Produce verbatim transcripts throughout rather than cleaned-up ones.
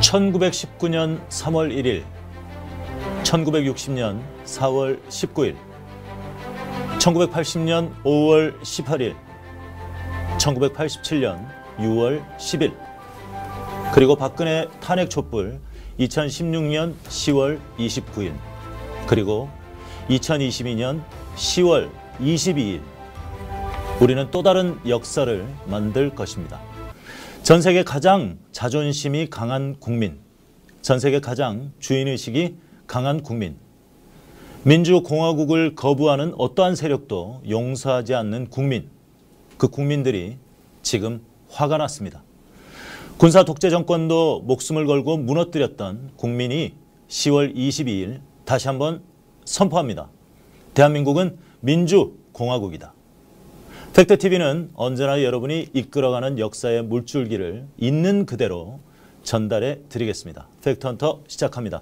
천구백십구년 삼월 일일, 천구백육십년 사월 십구일, 천구백팔십년 오월 십팔일, 천구백팔십칠년 유월 십일, 그리고 박근혜 탄핵 촛불 이천십육년 시월 이십구일, 그리고 이천이십이년 시월 이십이일, 우리는 또 다른 역사를 만들 것입니다. 전 세계 가장 자존심이 강한 국민, 전 세계 가장 주인의식이 강한 국민, 민주공화국을 거부하는 어떠한 세력도 용서하지 않는 국민, 그 국민들이 지금 화가 났습니다. 군사 독재 정권도 목숨을 걸고 무너뜨렸던 국민이 시월 이십이일 다시 한번 선포합니다. 대한민국은 민주공화국이다. 팩트티비는 언제나 여러분이 이끌어가는 역사의 물줄기를 있는 그대로 전달해 드리겠습니다. 팩트헌터 시작합니다.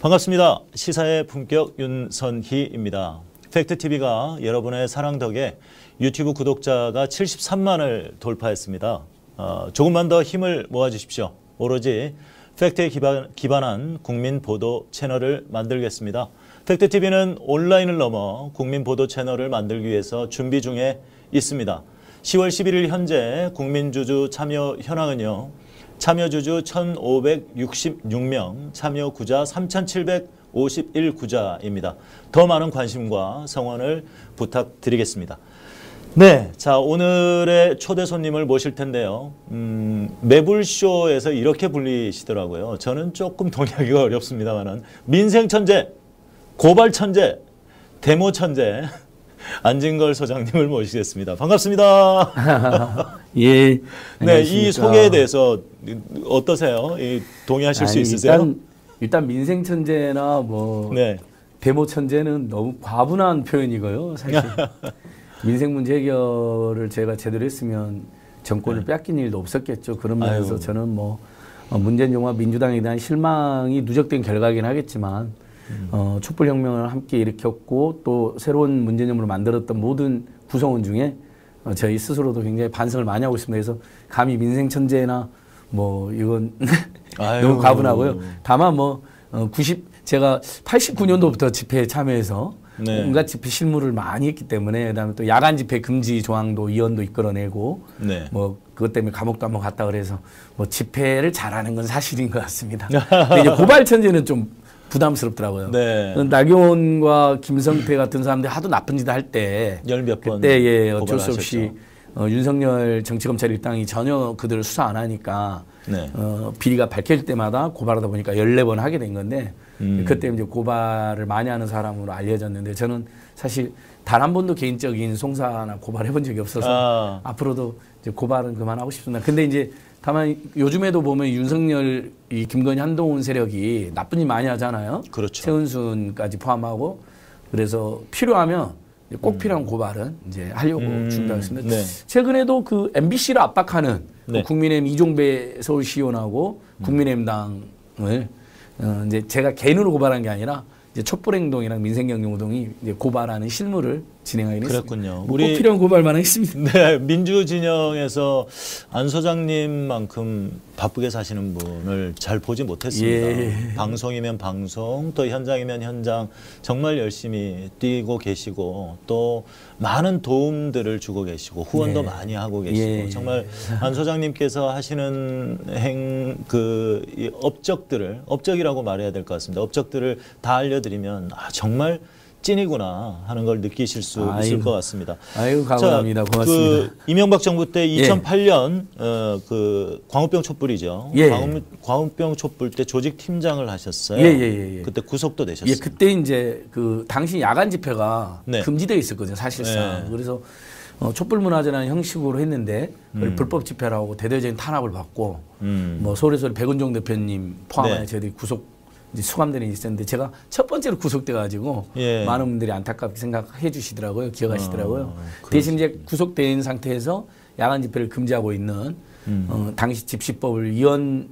반갑습니다. 시사의 품격 윤선희입니다. 팩트티비가 여러분의 사랑 덕에 유튜브 구독자가 칠십삼만을 돌파했습니다. 어, 조금만 더 힘을 모아주십시오. 오로지 팩트에 기반, 기반한 국민 보도 채널을 만들겠습니다. 팩트티비는 온라인을 넘어 국민 보도 채널을 만들기 위해서 준비 중에 있습니다. 시월 십일일 현재 국민주주 참여 현황은요. 참여주주 천오백육십육명, 참여구자 삼천칠백오십일구자입니다. 더 많은 관심과 성원을 부탁드리겠습니다. 네, 자 오늘의 초대 손님을 모실 텐데요. 음, 매불쇼에서 이렇게 불리시더라고요. 저는 조금 동의하기가 어렵습니다만은 민생천재, 고발천재, 데모천재 안진걸 소장님을 모시겠습니다. 반갑습니다. 예. 네, 이 소개에 대해서 어떠세요? 이, 동의하실 아니, 수 있으세요? 일단, 일단 민생천재나 뭐 네. 데모천재는 너무 과분한 표현이고요. 사실 민생 문제 해결을 제가 제대로 했으면 정권을 네. 뺏긴 일도 없었겠죠. 그런 면에서 아유. 저는 뭐 문재인 정부와 민주당에 대한 실망이 누적된 결과긴 하겠지만 음. 어, 촛불혁명을 함께 일으켰고 또 새로운 문재인 정부를 만들었던 모든 구성원 중에 어, 저희 스스로도 굉장히 반성을 많이 하고 있습니다. 그래서 감히 민생천재나 뭐 이건 너무 과분하고요. 다만 뭐 어, 제가 팔십구년도부터 집회에 참여해서 네. 온갖 집회 실무를 많이 했기 때문에 그다음에 또 야간 집회 금지 조항도 위헌도 이끌어내고 네. 뭐 그것 때문에 감옥도 한번 갔다 그래서 뭐 집회를 잘하는 건 사실인 것 같습니다. 근데 이제 고발천재는 좀 부담스럽더라고요. 네. 나경원과 김성태 같은 사람들이 하도 나쁜 짓을 할 때 열 몇 번 그때 예, 어쩔 수 없이 어, 윤석열 정치검찰 일당이 전혀 그들을 수사 안 하니까 네. 어, 비리가 밝혀질 때마다 고발하다 보니까 열네 번 하게 된 건데 음. 그때 이제 고발을 많이 하는 사람으로 알려졌는데 저는 사실 단 한 번도 개인적인 송사나 고발해본 적이 없어서 아. 앞으로도 이제 고발은 그만하고 싶습니다. 근데 이제 다만 요즘에도 보면 윤석열, 이 김건희, 한동훈 세력이 나쁜 일 많이 하잖아요. 그렇죠. 최은순까지 포함하고 그래서 필요하면 꼭 필요한 음. 고발은 이제 하려고 음. 준비하고 있습니다. 네. 최근에도 그 엠비씨를 압박하는 네. 국민의힘 이종배 서울시 의원하고 음. 국민의힘 당을 어 이제 제가 개인으로 고발한 게 아니라 이제 촛불행동이랑 민생경제연구소이 고발하는 실무를 진행하기로 그랬군요. 했습니다. 우리 꼭 필요한 고발만 했습니다. 네, 민주진영에서 안 소장님만큼 바쁘게 사시는 분을 잘 보지 못했습니다. 예. 방송이면 방송, 또 현장이면 현장 정말 열심히 뛰고 계시고 또 많은 도움들을 주고 계시고 후원도 예. 많이 하고 계시고 예. 정말 안 소장님께서 하시는 행 그 업적들을 업적이라고 말해야 될 것 같습니다. 업적들을 다 알려드리면 아, 정말 찐이구나 하는 걸 느끼실 수 아이고, 있을 것 같습니다. 아이고 감사합니다. 고맙습니다. 그 이명박 정부 때 이천팔년 예. 어, 그 광우병 촛불이죠. 예. 광우, 광우병 촛불 때 조직 팀장을 하셨어요. 예, 예, 예. 그때 구속도 되셨어요. 예, 그때 이제 그 당시 야간 집회가 네. 금지되어 있었거든요, 사실상. 예. 그래서 어, 촛불문화제라는 형식으로 했는데 음. 불법 집회라고 대대적인 탄압을 받고 음. 뭐 소리소리 백은종 대표님 포함하여 네. 저희들이 구속 이제 수감되는 일이 있었는데 제가 첫 번째로 구속돼가지고 예. 많은 분들이 안타깝게 생각해 주시더라고요. 기억하시더라고요. 아, 대신 이제 구속된 상태에서 야간 집회를 금지하고 있는 음. 어, 당시 집시법을 위헌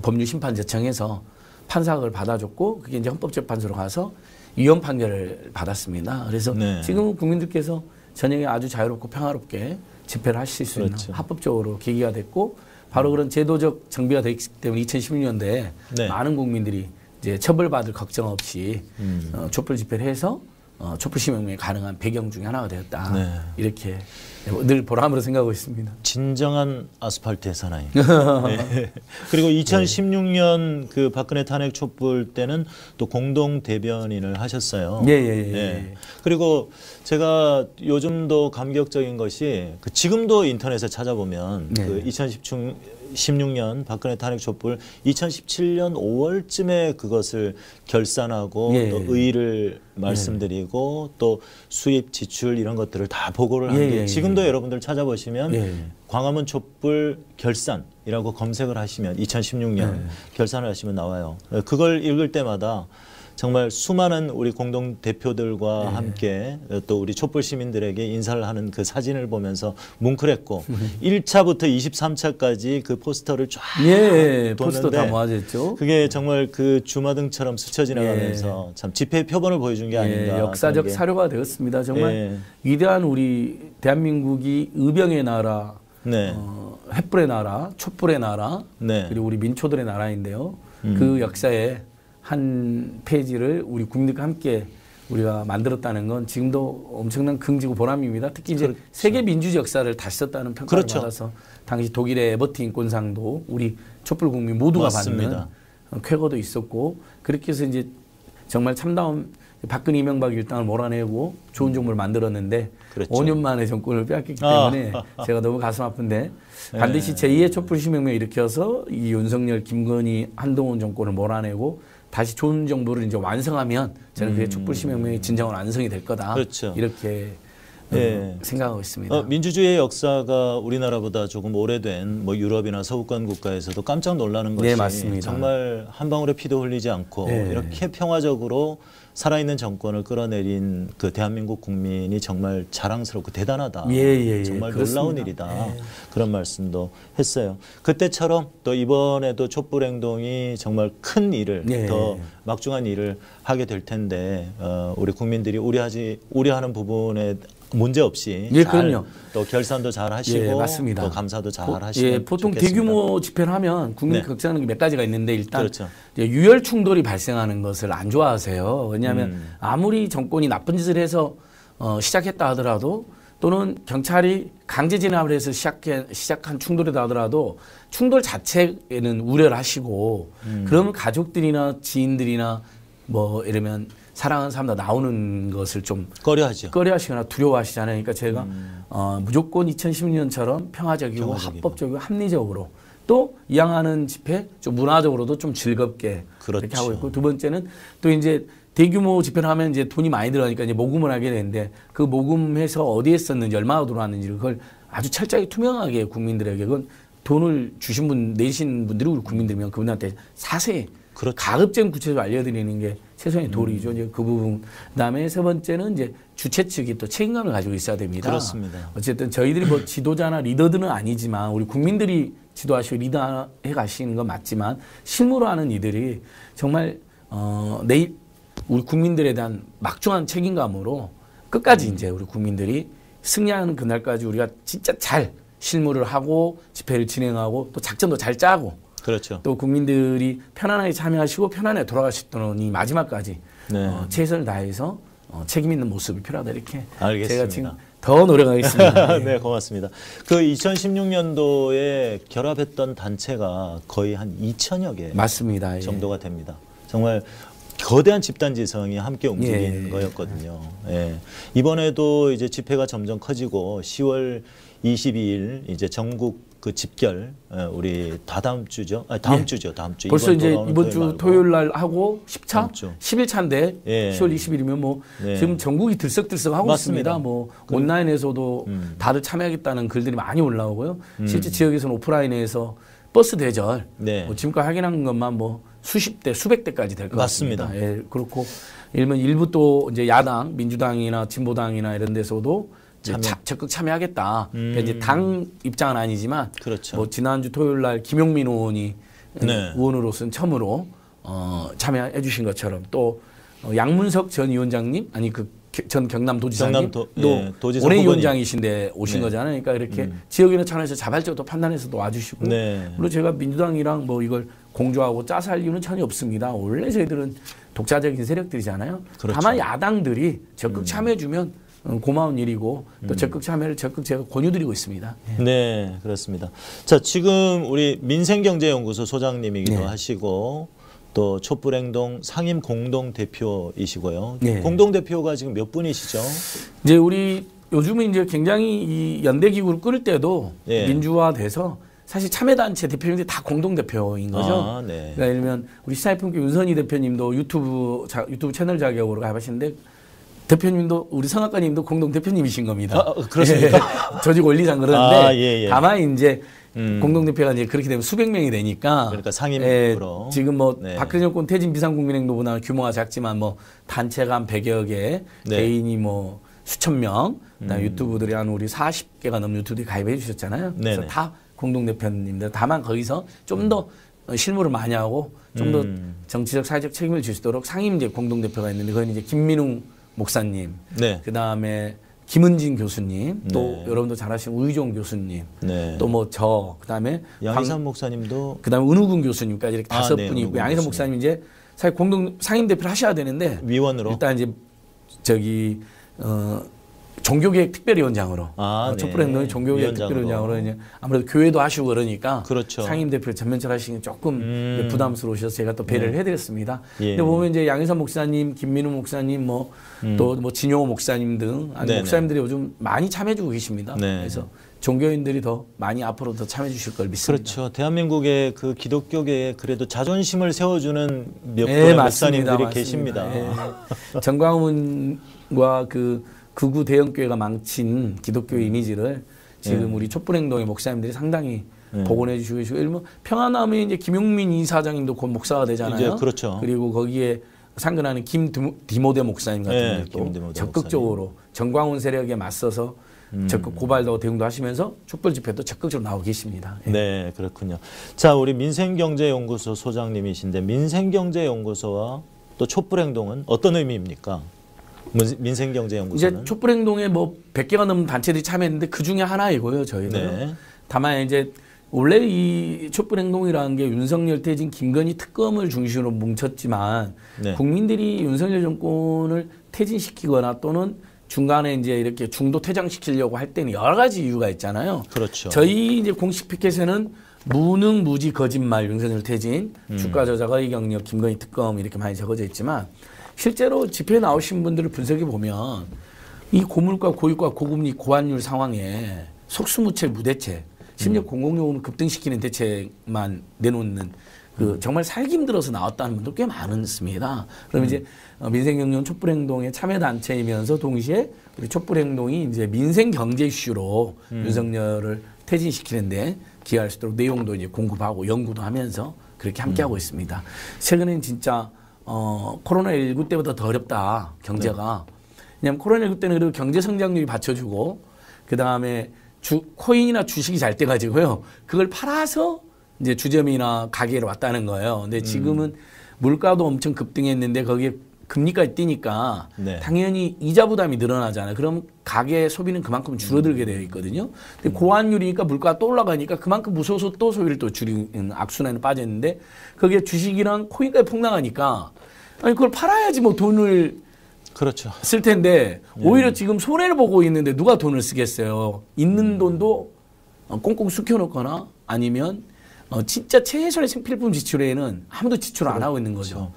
법률 심판 제청해서 판사학을 받아줬고 그게 이제 헌법재판소로 가서 위헌 판결을 받았습니다. 그래서 네. 지금은 국민들께서 저녁에 아주 자유롭고 평화롭게 집회를 하실 수 그렇죠. 있는 합법적으로 계기가 됐고 바로 그런 제도적 정비가 되기 때문에 이천십육 년대에 네. 많은 국민들이 이제 처벌받을 걱정 없이 음. 어, 촛불 집회를 해서 어, 촛불 시민운동이 가능한 배경 중에 하나가 되었다. 네. 이렇게 늘 보람으로 생각하고 있습니다. 진정한 아스팔트의 사나이. 네. 그리고 이천십육 년 네. 그 박근혜 탄핵 촛불 때는 또 공동 대변인을 하셨어요. 예, 예, 예. 네. 그리고 제가 요즘도 감격적인 것이 그 지금도 인터넷에 찾아보면 네. 그 이천십육 년 박근혜 탄핵 촛불 이천십칠 년 오월쯤에 그것을 결산하고 예. 또 의의를 말씀드리고 예. 또 수입 지출 이런 것들을 다 보고를 한 게 지금도 여러분들 찾아보시면 예. 광화문 촛불 결산이라고 검색을 하시면 이천십육 년 예. 결산을 하시면 나와요. 그걸 읽을 때마다 정말 수많은 우리 공동대표들과 예. 함께 또 우리 촛불 시민들에게 인사를 하는 그 사진을 보면서 뭉클했고 일 차부터 이십삼 차까지 그 포스터를 쫙 예, 포스터 다 모아졌죠. 그게 정말 그 주마등처럼 스쳐 지나가면서 예. 참 집회의 표본을 보여준 게 아닌가. 예, 역사적 사료가 되었습니다. 정말 예. 위대한 우리 대한민국이 의병의 나라, 네. 어, 횃불의 나라, 촛불의 나라, 네. 그리고 우리 민초들의 나라인데요. 음. 그 역사에 한 페이지를 우리 국민들과 함께 우리가 만들었다는 건 지금도 엄청난 긍지고 보람입니다. 특히 이제 그렇죠. 세계 민주주의 역사를 다시 썼다는 평가를 그렇죠. 받아서 당시 독일의 에버트 인권상도 우리 촛불 국민 모두가 맞습니다. 받는 쾌거도 있었고 그렇게 해서 이제 정말 참다운 박근혜 이명박 일당을 몰아내고 좋은 정부를 만들었는데 그렇죠. 오 년 만에 정권을 빼앗겼기 때문에 아. 제가 너무 가슴 아픈데 네. 반드시 제이의 촛불 시민운동을 일으켜서 이 윤석열, 김건희, 한동훈 정권을 몰아내고 다시 좋은 정부를 이제 완성하면 저는 그게 촛불 시민운동의 진정한 완성이 될 거다. 그렇죠. 이렇게 네. 생각하고 있습니다. 어, 민주주의의 역사가 우리나라보다 조금 오래된 뭐 유럽이나 서구권 국가에서도 깜짝 놀라는 것이 네, 맞습니다. 정말 한 방울의 피도 흘리지 않고 네. 이렇게 평화적으로 살아있는 정권을 끌어내린 그 대한민국 국민이 정말 자랑스럽고 대단하다. 예, 예, 예. 정말 그렇습니다. 놀라운 일이다. 예. 그런 말씀도 했어요. 그때처럼 또 이번에도 촛불행동이 정말 큰 일을 예. 더 막중한 일을 하게 될 텐데 어, 우리 국민들이 우려하지 우려하는 부분에 문제없이 예, 잘 또 결산도 잘 하시고 예, 맞습니다. 또 감사도 잘 고, 하시면 예, 보통 좋겠습니다. 대규모 집회를 하면 국민이 네. 걱정하는 게 몇 가지가 있는데 일단 그렇죠. 이제 유혈 충돌이 발생하는 것을 안 좋아하세요. 왜냐하면 음. 아무리 정권이 나쁜 짓을 해서 어, 시작했다 하더라도 또는 경찰이 강제 진압을 해서 시작해, 시작한 충돌이다 하더라도 충돌 자체에는 우려를 하시고 음. 그러면 가족들이나 지인들이나 뭐 이러면 사랑하는 사람들 나오는 것을 좀 꺼려하죠. 꺼려하시거나 두려워하시잖아요. 그러니까 제가 음. 어, 무조건 이천십육 년처럼 평화적이고 평화적이고. 합법적이고 합리적으로 또 이양하는 집회 좀 문화적으로도 좀 즐겁게 그렇죠. 이렇게 하고 있고 두 번째는 또 이제 대규모 집회를 하면 이제 돈이 많이 들어가니까 이제 모금을 하게 되는데 그 모금해서 어디에 썼는지 얼마나 들어왔는지 그걸 아주 철저하게 투명하게 국민들에게 그건 돈을 주신 분 내신 분들이 우리 국민들이면 그분한테 자세히 그렇죠. 가급적 구체적으로 알려드리는 게 최소한의 도리죠. 음. 이제 그 부분. 그다음에 세 번째는 이제 주체 측이 또 책임감을 가지고 있어야 됩니다. 그렇습니다. 어쨌든 저희들이 뭐 지도자나 리더들은 아니지만 우리 국민들이 지도하시고 리더해 가시는 건 맞지만 실무로 하는 이들이 정말 어, 내일 우리 국민들에 대한 막중한 책임감으로 끝까지 음. 이제 우리 국민들이 승리하는 그날까지 우리가 진짜 잘 실무를 하고 집회를 진행하고 또 작전도 잘 짜고 그렇죠. 또 국민들이 편안하게 참여하시고 편안하게 돌아갈 수 있도록 이 마지막까지 네. 어, 최선을 다해서 어, 책임 있는 모습이 필요하다 이렇게 알겠습니다. 제가 지금 더 노력하겠습니다. 네. 네, 고맙습니다. 그 이천십육 년도에 결합했던 단체가 거의 한 이천여 개 맞습니다. 예. 정도가 됩니다. 정말 거대한 집단 지성이 함께 움직인 예. 거였거든요. 예. 이번에도 이제 집회가 점점 커지고 시월 이십이일 이제 전국 그 집결 우리 다 다음 주죠. 아, 다음 예. 주죠. 다음 주. 벌써 이제 이번 주 토요일 날 하고 십 차, 십일 차인데 예. 시월 이십일이면 뭐 예. 지금 전국이 들썩들썩 하고 있습니다. 뭐 그래. 온라인에서도 음. 다들 참여하겠다는 글들이 많이 올라오고요. 음. 실제 지역에서는 오프라인에서 버스 대절, 네. 뭐 지금까지 확인한 것만 뭐 수십 대, 수백 대까지 될 것 같습니다. 맞습니다. 예, 그렇고 일면 일부 또 이제 야당, 민주당이나 진보당이나 이런 데서도 참여. 차, 적극 참여하겠다. 음. 그러니까 이제 당 입장은 아니지만, 그렇죠. 뭐 지난주 토요일 날 김용민 의원이 네. 의원으로서는 처음으로 어, 참여해 주신 것처럼 또 어, 양문석 전 위원장님, 아니 그 전 경남도지사님 경남 예, 도지사 원외 위원장이신데 오신 네. 거잖아요. 그러니까 이렇게 음. 지역인의 차원에서 자발적으로 판단해서도 와주시고 네. 물론 제가 민주당이랑 뭐 이걸 공조하고 짜서 할 이유는 전혀 없습니다. 원래 저희들은 독자적인 세력들이잖아요. 그렇죠. 다만 야당들이 적극 참여해주면 고마운 일이고 또 적극 참여를 적극 제가 권유드리고 있습니다. 네, 네 그렇습니다. 자 지금 우리 민생경제연구소 소장님이기도 네. 하시고 또 촛불행동 상임 공동대표이시고요. 네. 공동대표가 지금 몇 분이시죠? 이제 우리 요즘은 이제 굉장히 이 연대기구를 끌 때도 네. 민주화돼서 사실 참여단체 대표님들이 다 공동대표인 거죠. 아, 네. 그러니까 예를 들면 우리 시사의 품격 윤선희 대표님도 유튜브 자, 유튜브 채널 자격으로 가입하시는데 대표님도 우리 성 학과님도 공동대표님이신 겁니다. 아, 그렇습니까? 예, 조직원리상 그런데 아, 예, 예. 다만 이제 음. 공동대표가 이제 그렇게 되면 수백 명이 되니까. 그러니까 상임으로. 예, 지금 뭐 네. 박근혜 정권 퇴진 비상국민행동보다 규모가 작지만 뭐 단체가 한 백여 개, 네. 개인이 뭐 수천 명, 음. 유튜브들이 한 우리 사십 개가 넘는 유튜브들이 가입해 주셨잖아요. 그래서 네네. 다 공동대표님들. 다만 거기서 좀 더 음. 실무를 많이 하고 좀 더 음. 정치적 사회적 책임을 질 수 있도록 상임 이제 공동대표가 있는데 그건 이제 김민웅 목사님, 네. 그 다음에 김은진 교수님, 또 네. 여러분도 잘 아시는 우유종 교수님, 네. 또 뭐 저, 그 다음에 양희선 방, 목사님도, 그 다음에 은우근 교수님까지 이렇게 다섯 아, 네. 분이 있고 양희선 목사님 이제 사실 공동 상임 대표를 하셔야 되는데 위원으로 일단 이제 저기 어, 종교개혁 특별위원장으로 아, 어, 촛불행동의 네. 종교개혁 특별위원장으로 이제 아무래도 교회도 하시고 그러니까 그렇죠. 상임 대표 전면철하시는 게 조금 음. 부담스러우셔서 제가 또 배려를 네. 해드렸습니다. 예. 근데 보면 이제 양희선 목사님, 김민웅 목사님 뭐 또 뭐 음. 진영호 목사님 등 아니 목사님들이 요즘 많이 참여해주고 계십니다. 네. 그래서 종교인들이 더 많이 앞으로 더 참여해주실 걸 믿습니다. 그렇죠. 대한민국의 그 기독교계에 그래도 자존심을 세워주는 몇 분의 네, 목사님들이 맞습니다. 계십니다. 네. 정광훈과 그 극우 대형교회가 망친 기독교 이미지를 지금 네. 우리 촛불행동의 목사님들이 상당히 네. 복원해주시고 계시고 평안함에 이제 김용민 이사장님도 곧 목사가 되잖아요. 이제 그렇죠. 그리고 거기에 상근하는 김디모데 목사님 같은 분도 네, 적극적으로 목사님. 정광훈 세력에 맞서서 음. 적극 고발도 대응도 하시면서 촛불 집회도 적극적으로 나오고 계십니다. 예. 네, 그렇군요. 자, 우리 민생경제연구소 소장님이신데 민생경제연구소와 또 촛불행동은 어떤 의미입니까? 민생경제연구소는 이제 촛불행동에 뭐 백 개가 넘는 단체들이 참여했는데 그 중에 하나이고요, 저희는. 네. 다만 이제 원래 이 촛불행동이라는 게 윤석열 퇴진 김건희 특검을 중심으로 뭉쳤지만 네. 국민들이 윤석열 정권을 퇴진시키거나 또는 중간에 이제 이렇게 중도 퇴장시키려고 할 때는 여러 가지 이유가 있잖아요. 그렇죠. 저희 이제 공식 피켓에는 무능, 무지, 거짓말, 윤석열 퇴진, 음. 주가 저자, 거의 경력, 김건희 특검 이렇게 많이 적어져 있지만 실제로 집회에 나오신 분들을 분석해 보면 이 고물가, 고유가, 고금리, 고환율 상황에 속수무책, 무대책 심지어 음. 공공요금을 급등시키는 대책만 내놓는 그 정말 살기 힘들어서 나왔다는 분도 꽤 많습니다. 그럼 음. 이제 민생경제연구소 촛불행동의 참여단체이면서 동시에 우리 촛불행동이 이제 민생경제 이슈로 음. 윤석열을 퇴진시키는데 기여할 수 있도록 내용도 이제 공급하고 연구도 하면서 그렇게 함께하고 음. 있습니다. 최근엔 진짜 어, 코로나 일구 때보다 더 어렵다, 경제가. 네. 왜냐하면 코로나 일구 때는 그래도 경제 성장률이 받쳐주고 그 다음에 주, 코인이나 주식이 잘 돼가지고요. 그걸 팔아서 이제 주점이나 가게로 왔다는 거예요. 근데 지금은 음. 물가도 엄청 급등했는데 거기에 금리까지 뛰니까 네. 당연히 이자 부담이 늘어나잖아요. 그럼 가게 소비는 그만큼 줄어들게 되어 있거든요. 근데 음. 고환율이니까 물가가 또 올라가니까 그만큼 무서워서 또 소비를 또 줄이는 악순환에 빠졌는데 거기에 주식이랑 코인까지 폭락하니까 아니 그걸 팔아야지 뭐 돈을 그렇죠. 쓸 텐데 오히려 음. 지금 손해를 보고 있는데 누가 돈을 쓰겠어요. 있는 음. 돈도 꽁꽁 숙여놓거나 아니면 어 진짜 최소한의 생필품 지출에는 아무도 지출 안 하고 있는 거죠.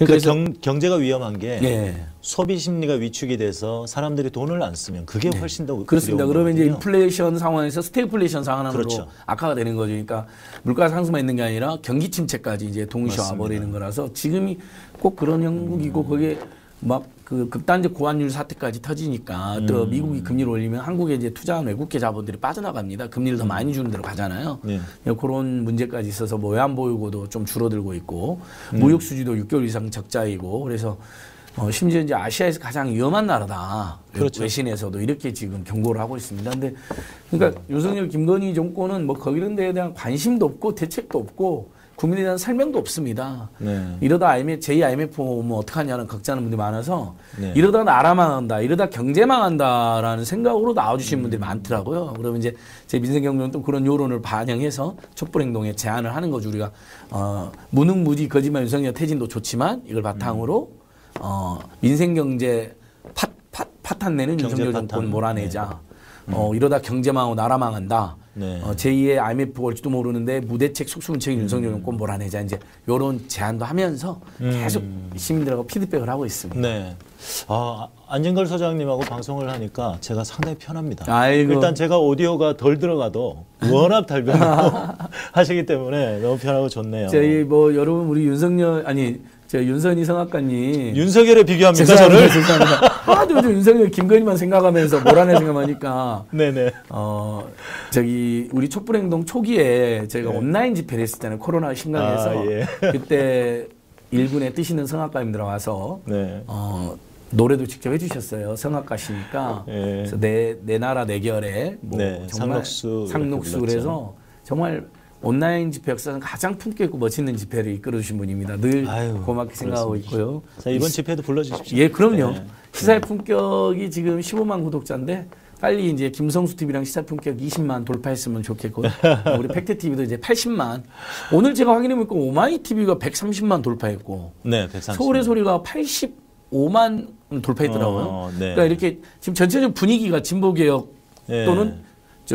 그러니까 경, 경제가 위험한 게 네. 소비 심리가 위축이 돼서 사람들이 돈을 안 쓰면 그게 훨씬 네. 더 그렇습니다. 그러면 거거든요. 이제 인플레이션 상황에서 스태그플레이션 상황으로 그렇죠. 악화가 되는 거죠. 그러니까 물가 상승만 있는 게 아니라 경기 침체까지 이제 동시에 와버리는 거라서 지금이 꼭 그런 형국이고 음. 거기에 막 그 극단적 고환율 사태까지 터지니까 음. 또 미국이 금리를 올리면 한국에 이제 투자한 외국계 자본들이 빠져나갑니다. 금리를 더 많이 주는 데로 가잖아요. 네. 그런 문제까지 있어서 뭐 외환보유고도 좀 줄어들고 있고 음. 무역수지도 육 개월 이상 적자이고 그래서 어 심지어 이제 아시아에서 가장 위험한 나라다. 그렇죠. 외신에서도 이렇게 지금 경고를 하고 있습니다. 근데 그러니까 윤석열 김건희 정권은 뭐 거기는 데에 대한 관심도 없고 대책도 없고 국민에 대한 설명도 없습니다. 네. 이러다 아이엠에프, 제이 아이엠에프 오면 어떡하냐는 걱정하는 분들이 많아서 네. 이러다 나라 망한다, 이러다 경제 망한다라는 생각으로 나와주시는 음. 분들이 많더라고요. 그러면 이제 제 민생경제는 또 그런 여론을 반영해서 촛불행동에 제안을 하는 거죠. 우리가 어, 무능무지 거짓말 윤석열 퇴진도 좋지만 이걸 바탕으로 음. 어, 민생경제 파, 파, 파탄 내는 윤석열 정권 몰아내자. 네. 어, 이러다 경제 망하고 나라 망한다. 네. 어, 제이의 아이엠에프 올지도 모르는데 무대책 속수무책 음. 윤석열 정권 몰아내자. 이제 요런 제안도 하면서 음. 계속 시민들하고 피드백을 하고 있습니다. 네. 아, 안진걸 소장님하고 방송을 하니까 제가 상당히 편합니다. 아이고. 일단 제가 오디오가 덜 들어가도 워낙 달변하고 하시기 때문에 너무 편하고 좋네요. 저희 뭐 여러분 우리 윤석열 아니 저 윤선희 성악가님 윤석열에 비교합니까? 죄송합니다, 저를? 죄송합니다. 하도 요즘 윤석열, 김건희만 생각하면서 몰아내 생각하니까 네네. 어, 저기 우리 촛불행동 초기에 저희가 네. 온라인 집회를 했었잖아요. 코로나 심각해서 아, 예. 그때 일군에 뜨시는 성악가님들 와서 네. 어, 노래도 직접 해주셨어요. 성악가시니까 네. 그래서 내, 내 나라 내 결에 뭐 네. 정말 상록수 상록수 그래서 정말 온라인 집회 역사상 가장 품격 있고 멋있는 집회를 이끌어 주신 분입니다. 늘 아유, 고맙게 그렇습니다. 생각하고 있고요. 자, 이번 집회도 불러주십시오. 예, 그럼요. 네. 시사의 품격이 지금 십오만 구독자인데 빨리 이제 김성수 티비랑 시사 품격 이십만 돌파했으면 좋겠고 우리 팩트티비도 이제 팔십만. 오늘 제가 확인해보니까 오마이티비가 백삼십만 돌파했고 네, 백삼십만. 서울의 소리가 팔십오만 돌파했더라고요. 어, 네. 그러니까 이렇게 지금 전체적인 분위기가 진보개혁 네. 또는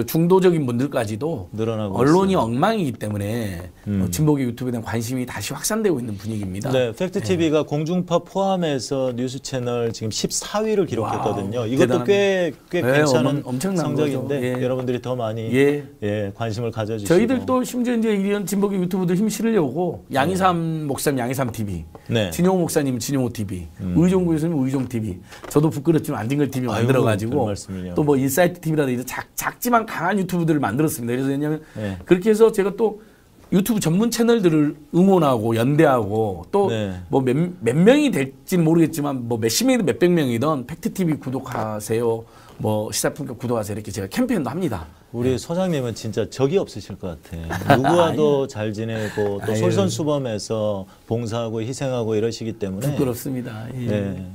중도적인 분들까지도 늘어나고 언론이 있어요. 엉망이기 때문에 음. 진보계 유튜브에 대한 관심이 다시 확산되고 있는 분위기입니다. 네, 팩트티비가 네. 공중파 포함해서 뉴스 채널 지금 십사위를 기록했거든요. 와우, 이것도 꽤, 꽤 네, 괜찮은 엄청난 성적인데 예. 여러분들이 더 많이 예. 예, 관심을 가져주시고 저희들 또 심지어 이제 이런 진보계 유튜브도 힘 실으려고 양희선 네. 목사님 양희선 티비, 네. 진영호 목사님 진영호 티비, 음. 의종구 교수님 의종 티비, 저도 부끄럽지만 안진걸 티비 만들어가지고 또 뭐 인사이트 티비라든지 작, 작지만 강한 유튜브들을 만들었습니다. 그래서 왜냐하면 네. 그렇게 해서 제가 또 유튜브 전문 채널들을 응원하고 연대하고 또 뭐 몇 몇 네. 명이 될지는 모르겠지만 뭐 몇십 명이든 몇백 명이든 팩트티비 구독하세요. 뭐 시사품격 구독하세요. 이렇게 제가 캠페인도 합니다. 우리 네. 소장님은 진짜 적이 없으실 것 같아. 누구와도 잘 지내고 또 아유. 솔선수범해서 봉사하고 희생하고 이러시기 때문에 부끄럽습니다. 예. 네.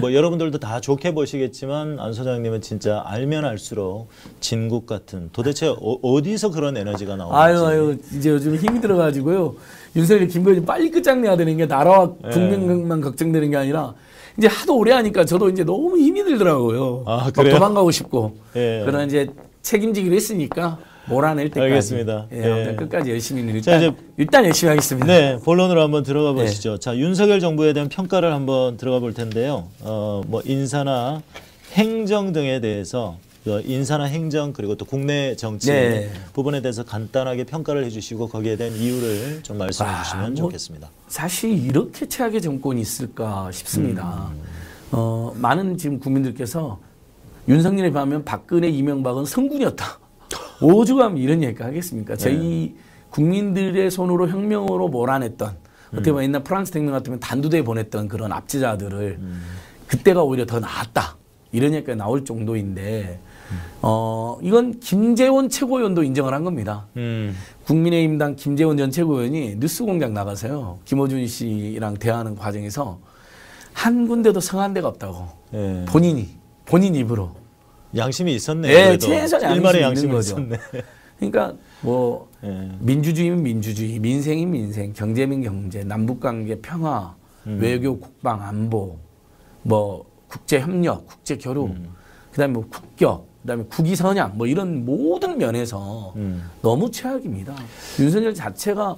뭐 여러분들도 다 좋게 보시겠지만 안 소장님은 진짜 알면 알수록 진국 같은 도대체 어, 어디서 그런 에너지가 나오는지 아유 아유 이제 요즘 힘이 들어가지고요. 윤석열 김건희 빨리 끝장내야 되는 게 나라와 국민만 예. 걱정되는 게 아니라 이제 하도 오래 하니까 저도 이제 너무 힘이 들더라고요. 아, 그래요? 막 도망가고 싶고 예. 그러나 이제 책임지기로 했으니까 몰아낼 때까지 알겠습니다. 예, 예. 끝까지 열심히 일단, 자, 이제, 일단 열심히 하겠습니다. 네, 본론으로 한번 들어가 보시죠. 예. 자, 윤석열 정부에 대한 평가를 한번 들어가 볼 텐데요. 어, 뭐 인사나 행정 등에 대해서 인사나 행정 그리고 또 국내 정치 네. 부분에 대해서 간단하게 평가를 해주시고 거기에 대한 이유를 좀 말씀해 아, 주시면 뭐, 좋겠습니다. 사실 이렇게 최악의 정권이 있을까 싶습니다. 음. 어, 많은 지금 국민들께서 윤석열에 비하면 박근혜, 이명박은 성군이었다. 오죽하면 이런 얘기 하겠습니까? 저희 네. 국민들의 손으로 혁명으로 몰아냈던 어떻게 보면 옛날 프랑스 혁명 같으면 단두대에 보냈던 그런 압제자들을 음. 그때가 오히려 더 나았다. 이런 얘기가 나올 정도인데 음. 어 이건 김재원 최고위원도 인정을 한 겁니다. 음. 국민의힘당 김재원 전 최고위원이 뉴스공장 나가서요. 김어준 씨랑 대화하는 과정에서 한 군데도 성한 데가 없다고 네. 본인이 본인 입으로. 양심이 있었네요. 네, 최소한 양심이, 양심이 있었네. 그러니까 뭐 네. 민주주의면 민주주의, 민생이 민생, 경제면 경제, 남북관계 평화, 음. 외교 국방 안보, 뭐 국제협력, 국제교류, 음. 그다음에 뭐 국격, 그다음에 국위선양 뭐 이런 모든 면에서 음. 너무 최악입니다. 윤석열 자체가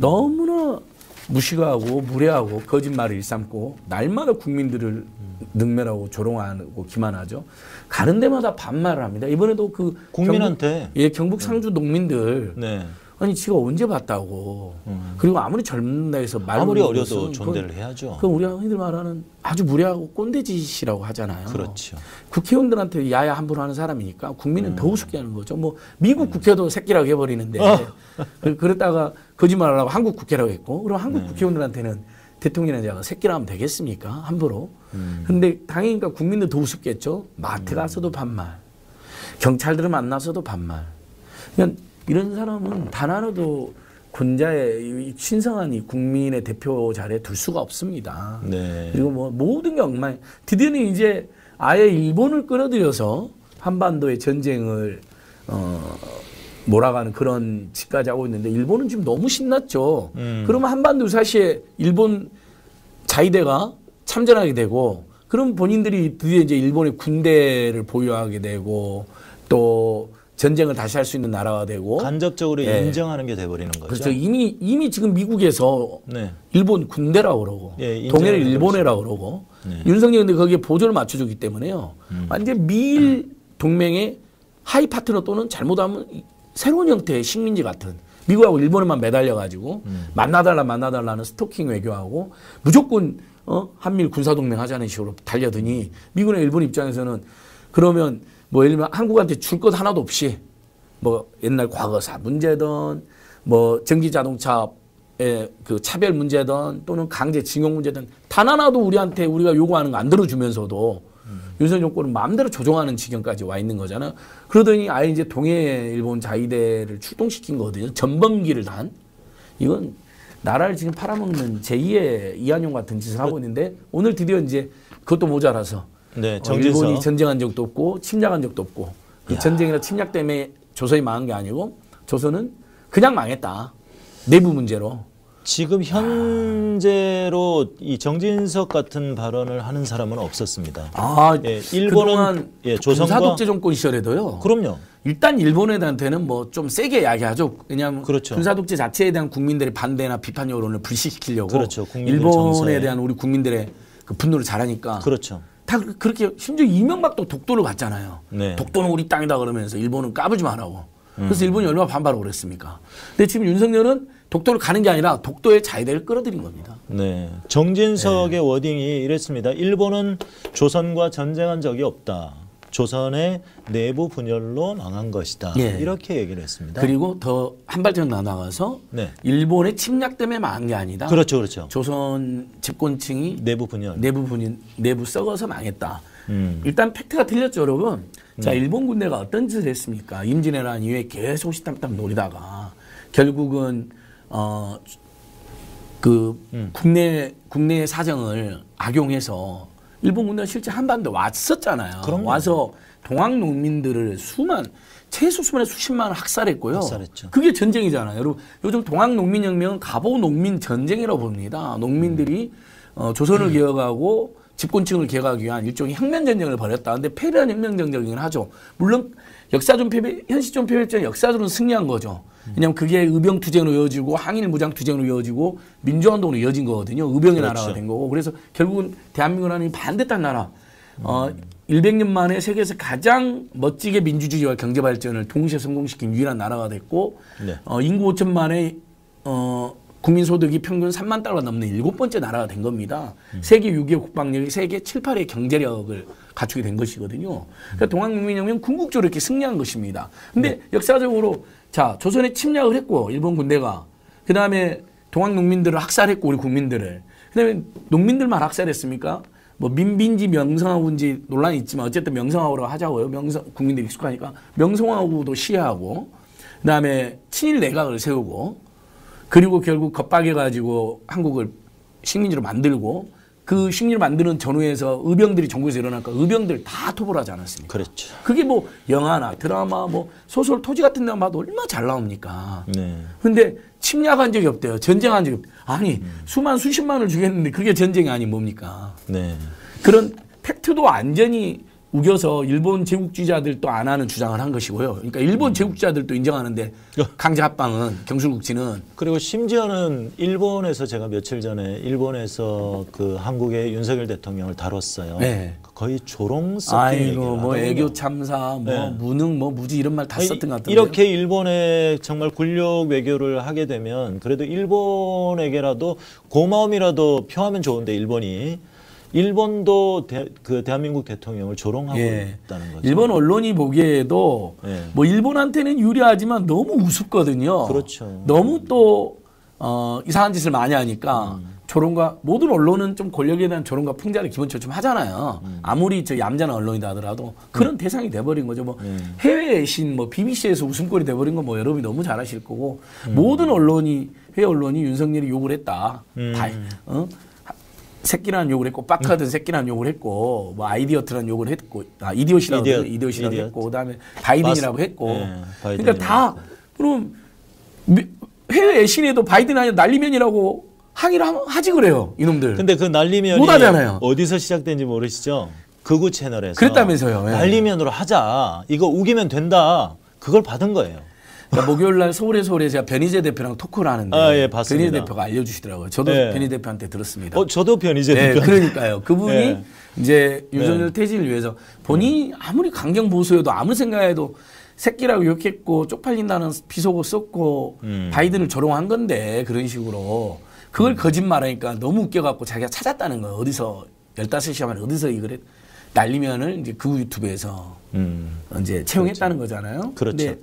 너무나 무시하고 무례하고 거짓말을 일삼고 날마다 국민들을 능멸하고 조롱하고 기만하죠. 가는 데마다 반말을 합니다. 이번에도 그 국민한테 경북, 예 경북 상주 농민들 네. 아니 지가 언제 봤다고 음. 그리고 아무리 젊은 나이에서 말 아무리 어려도 존대를 그건, 해야죠. 그 우리가 흔히들 말하는 아주 무례하고 꼰대짓이라고 하잖아요. 그렇죠. 국회의원들한테 야야 함부로 하는 사람이니까 국민은 음. 더 우습게 하는 거죠. 뭐 미국 음. 국회도 새끼라고 해버리는데 어. 그랬다가 거짓말을 하고 한국 국회라고 했고 그럼 한국 음. 국회의원들한테는 대통령이 제가 새끼라 하면 되겠습니까? 함부로. 음. 근데 당연히 그러니까 국민들 더 우습겠죠. 마트 가서도 반말. 경찰들을 만나서도 반말. 그냥 이런 사람은 단 하나도 군자의 신성한 이 국민의 대표 자리에 둘 수가 없습니다. 네. 그리고 뭐 모든 게 엉망. 드디어는 이제 아예 일본을 끌어들여서 한반도의 전쟁을 어, 몰아가는 그런 짓까지 하고 있는데 일본은 지금 너무 신났죠. 음. 그러면 한반도 사실 일본 자위대가 참전하게 되고, 그럼 본인들이 드디어 이제 일본의 군대를 보유하게 되고 또 전쟁을 다시 할 수 있는 나라가 되고 간접적으로 예. 인정하는 게 돼버리는 거죠. 그렇죠. 이미 이미 지금 미국에서 네. 일본 군대라고 그러고 예, 동해를 일본해라고 그러고 네. 윤석열이 근데 거기에 보조를 맞춰주기 때문에요. 음. 완전 미일 음. 동맹의 하이 파트너 또는 잘못하면 새로운 형태의 식민지 같은 미국하고 일본에만 매달려가지고 음. 만나달라 만나달라는 스토킹 외교하고 무조건 어? 한미일 군사동맹 하자는 식으로 달려드니 미국이나 일본 입장에서는 그러면 뭐 예를 들면 한국한테 줄 것 하나도 없이 뭐 옛날 과거사 문제든 뭐 전기자동차의 그 차별 문제든 또는 강제징용 문제든 단 하나도 우리한테 우리가 요구하는 거 안 들어주면서도 음. 윤석열 정권은 마음대로 조종하는 지경까지 와 있는 거잖아. 그러더니 아예 이제 동해 일본 자위대를 출동시킨 거거든요. 전범기를 단. 이건 나라를 지금 팔아먹는 제이의 이한용 같은 짓을 하고 있는데 오늘 드디어 이제 그것도 모자라서 네, 어, 일본이 전쟁한 적도 없고 침략한 적도 없고 그 전쟁이나 침략 때문에 조선이 망한 게 아니고 조선은 그냥 망했다. 내부 문제로. 지금 현재로 아. 이 정진석 같은 발언을 하는 사람은 없었습니다. 아, 예, 일본은 예, 조선과 군사독재 정권 시절에도요. 그럼요. 일단 일본에 대한테는 뭐 좀 세게 이야기하죠. 왜냐하면 그렇죠. 군사독재 자체에 대한 국민들의 반대나 비판 여론을 불식시키려고 그렇죠. 일본에 정서에. 대한 우리 국민들의 그 분노를 잘하니까. 그렇죠. 다 그렇게 심지어 이명박도 독도를 갔잖아요. 네. 독도는 우리 땅이다 그러면서 일본은 까부지 말라고. 그래서 음. 일본이 얼마나 반발하고 그랬습니까. 근데 지금 윤석열은 독도를 가는 게 아니라 독도의 자위대를 끌어들인 겁니다. 네, 정진석의 네. 워딩이 이랬습니다. 일본은 조선과 전쟁한 적이 없다. 조선의 내부 분열로 망한 것이다. 네. 이렇게 얘기를 했습니다. 그리고 더 한 발짝 나아가서 네. 일본의 침략 때문에 망한 게 아니다. 그렇죠, 그렇죠. 조선 집권층이 내부 분열, 내부 분인, 내부 썩어서 망했다. 음. 일단 팩트가 틀렸죠, 여러분. 음. 자, 일본 군대가 어떤 짓을 했습니까? 임진왜란 이후에 계속 호시탐탐 노리다가 결국은 어 그 음. 국내 국내 사정을 악용해서. 일본 군대가 실제 한반도에 왔었잖아요. 그럼요. 와서 동학 농민들을 수만, 최소 수만에 수십만을 학살했고요. 학살했죠. 그게 전쟁이잖아요. 여러분, 요즘 동학 농민혁명은 갑오 농민 전쟁이라고 봅니다. 농민들이 어, 조선을 음. 개혁하고 집권층을 개혁하기 위한 일종의 혁명전쟁을 벌였다. 근데 패배한 혁명전쟁이긴 하죠. 물론 역사적 패배, 현실적 패배였지만 역사적으로는 승리한 거죠. 왜냐하면 그게 의병투쟁으로 이어지고 항일 무장투쟁으로 이어지고 민주화운동으로 이어진 거거든요. 의병의 그렇죠. 나라가 된 거고. 그래서 결국은 대한민국이라는 반듯한 나라. 음. 어, 백 년 만에 세계에서 가장 멋지게 민주주의와 경제발전을 동시에 성공시킨 유일한 나라가 됐고 네. 어, 인구 오천만에 어, 국민소득이 평균 삼만 달러 넘는 일곱 번째 나라가 된 겁니다. 음. 세계 육의 국방력이 세계 칠, 팔의 경제력을 갖추게 된 것이거든요. 그러니까 동학농민혁명 궁극적으로 이렇게 승리한 것입니다. 근데 네. 역사적으로 자 조선에 침략을 했고 일본 군대가 그 다음에 동학농민들을 학살했고 우리 국민들을 그 다음에 농민들만 학살했습니까? 뭐 민빈지 명성황후인지 논란이 있지만 어쨌든 명성황후로 하자고요. 명성 국민들이 익숙하니까 명성황후도 시해하고 그 다음에 친일 내각을 세우고 그리고 결국 겁박해가지고 한국을 식민지로 만들고 그 식민지로 만드는 전후에서 의병들이 전국에서 일어나니까 의병들 다 토벌하지 않았습니까? 그렇죠. 그게 뭐 영화나 드라마 뭐 소설 토지 같은 데만 봐도 얼마나 잘 나옵니까? 네. 근데 침략한 적이 없대요. 전쟁한 적이 없대요. 아니 음. 수만 수십만을 죽였는데 그게 전쟁이 아닌 뭡니까? 네. 그런 팩트도 완전히 우겨서 일본 제국주의자들도 안 하는 주장을 한 것이고요. 그러니까 일본 제국주의자들도 인정하는데 강제 합방은 경술국치는 그리고 심지어는 일본에서 제가 며칠 전에 일본에서 그 한국의 윤석열 대통령을 다뤘어요. 네. 거의 조롱 섞인 얘기가 뭐 애교 참사, 뭐 네. 무능, 뭐 무지 이런 말 다 썼던 것 같은데 이렇게 일본에 정말 굴욕 외교를 하게 되면 그래도 일본에게라도 고마움이라도 표하면 좋은데 일본이. 일본도 대, 그 대한민국 대통령을 조롱하고 예. 있다는 거죠. 일본 언론이 보기에도 예. 뭐 일본한테는 유리하지만 너무 우습거든요. 그렇죠. 너무 또 어, 이상한 짓을 많이 하니까 음. 조롱과 모든 언론은 좀 권력에 대한 조롱과 풍자를 기본적으로 좀 하잖아요. 음. 아무리 저 얌전한 언론이다 하더라도 그런 음. 대상이 돼버린 거죠. 뭐 음. 해외신 뭐 비비씨에서 웃음거리 돼버린 건 뭐 여러분이 너무 잘 아실 거고 음. 모든 언론이 해외 언론이 윤석열이 욕을 했다. 음. 다, 어? 새끼라는 욕을 했고, 빡카든 음. 새끼라는 욕을 했고, 뭐 아이디어트라는 욕을 했고, 아 이디엇이라고 이디엇, 이디엇이라고 이디엇. 했고, 그다음에 바이든이라고 마스, 했고, 예, 바이든 그러니까 다 그럼 해외 애신에도 바이든 아니라 난리면이라고 항의를 하지 그래요, 이놈들. 근데 그 난리면이 못 하잖아요. 어디서 시작된지 모르시죠? 극우 채널에서. 그랬다면서요. 예. 난리면으로 하자. 이거 우기면 된다. 그걸 받은 거예요. 목요일 날 서울의 서울에 제가 변희재 대표랑 토크를 하는데 아, 예, 변희재 대표가 알려주시더라고요. 저도 예. 변희재 대표한테 들었습니다. 어, 저도 변희재 대표. 네, 그러니까요. 그분이 예. 이제 윤석열 예. 퇴진을 위해서 본인이 아무리 강경 보수여도 아무 생각해도 새끼라고 욕했고 쪽팔린다는 비속어 썼고 음. 바이든을 조롱한 건데 그런 식으로 그걸 음. 거짓말하니까 너무 웃겨갖고 자기가 찾았다는 거예요. 어디서 열다섯 시간 만에 어디서 이걸 날리면을 이제 그 유튜브에서 음. 이제 채용했다는 그렇죠. 거잖아요. 그렇죠.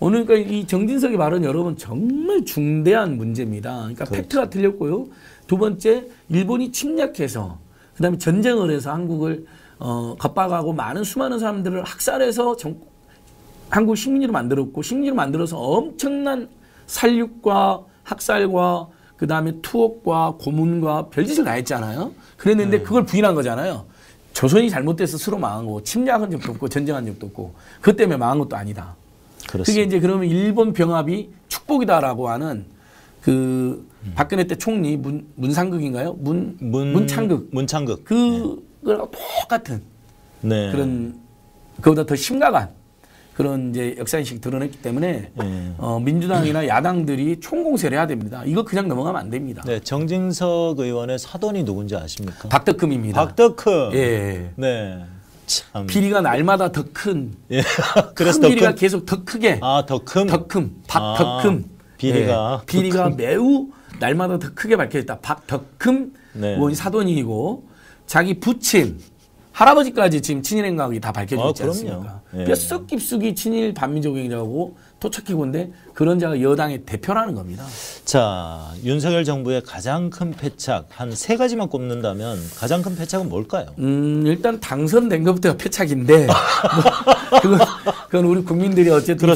오늘 그러니까 이 정진석이 말은 여러분 정말 중대한 문제입니다. 그러니까 그렇죠. 팩트가 틀렸고요. 두 번째 일본이 침략해서 그다음에 전쟁을 해서 한국을 어, 겁박하고 많은 수많은 사람들을 학살해서 정, 한국 식민지로 만들었고 식민지로 만들어서 엄청난 살육과 학살과 그다음에 투옥과 고문과 별짓을 다 했잖아요. 그랬는데 음. 그걸 부인한 거잖아요. 조선이 잘못돼서 스스로 망한 거고 침략한 적도 없고 전쟁한 적도 없고 그것 때문에 망한 것도 아니다. 그렇습니다. 그게 이제 그러면 일본 병합이 축복이다라고 하는 그 음. 박근혜 때 총리 문, 문상극인가요? 문, 문, 문창극. 문창극. 그거랑 네. 똑같은 네. 그런 그보다 더 심각한 그런 이제 역사인식 드러냈기 때문에 네. 어, 민주당이나 야당들이 총공세를 해야 됩니다. 이거 그냥 넘어가면 안 됩니다. 네, 정진석 의원의 사돈이 누군지 아십니까? 박덕흠입니다. 박덕흠. 예. 네. 참. 비리가 날마다 더 큰. 예. 그래서 큰 비리가 큰? 계속 더 크게. 아, 더 큰? 덕흠. 박덕흠. 아, 비리가. 예. 비리가 매우 날마다 더 크게 밝혀졌다. 박덕흠 네. 의원이 사돈이고 자기 부친. 할아버지까지 지금 친일 행각이 다 밝혀져 있지 아, 않습니까? 예. 뼛속 깊숙이 친일 반민족행위라고 토착기구인데 그런 자가 여당의 대표라는 겁니다. 자, 윤석열 정부의 가장 큰 패착 한 세 가지만 꼽는다면 가장 큰 패착은 뭘까요? 음, 일단 당선된 것부터가 패착인데 뭐, 그건, 그건 우리 국민들이 어쨌든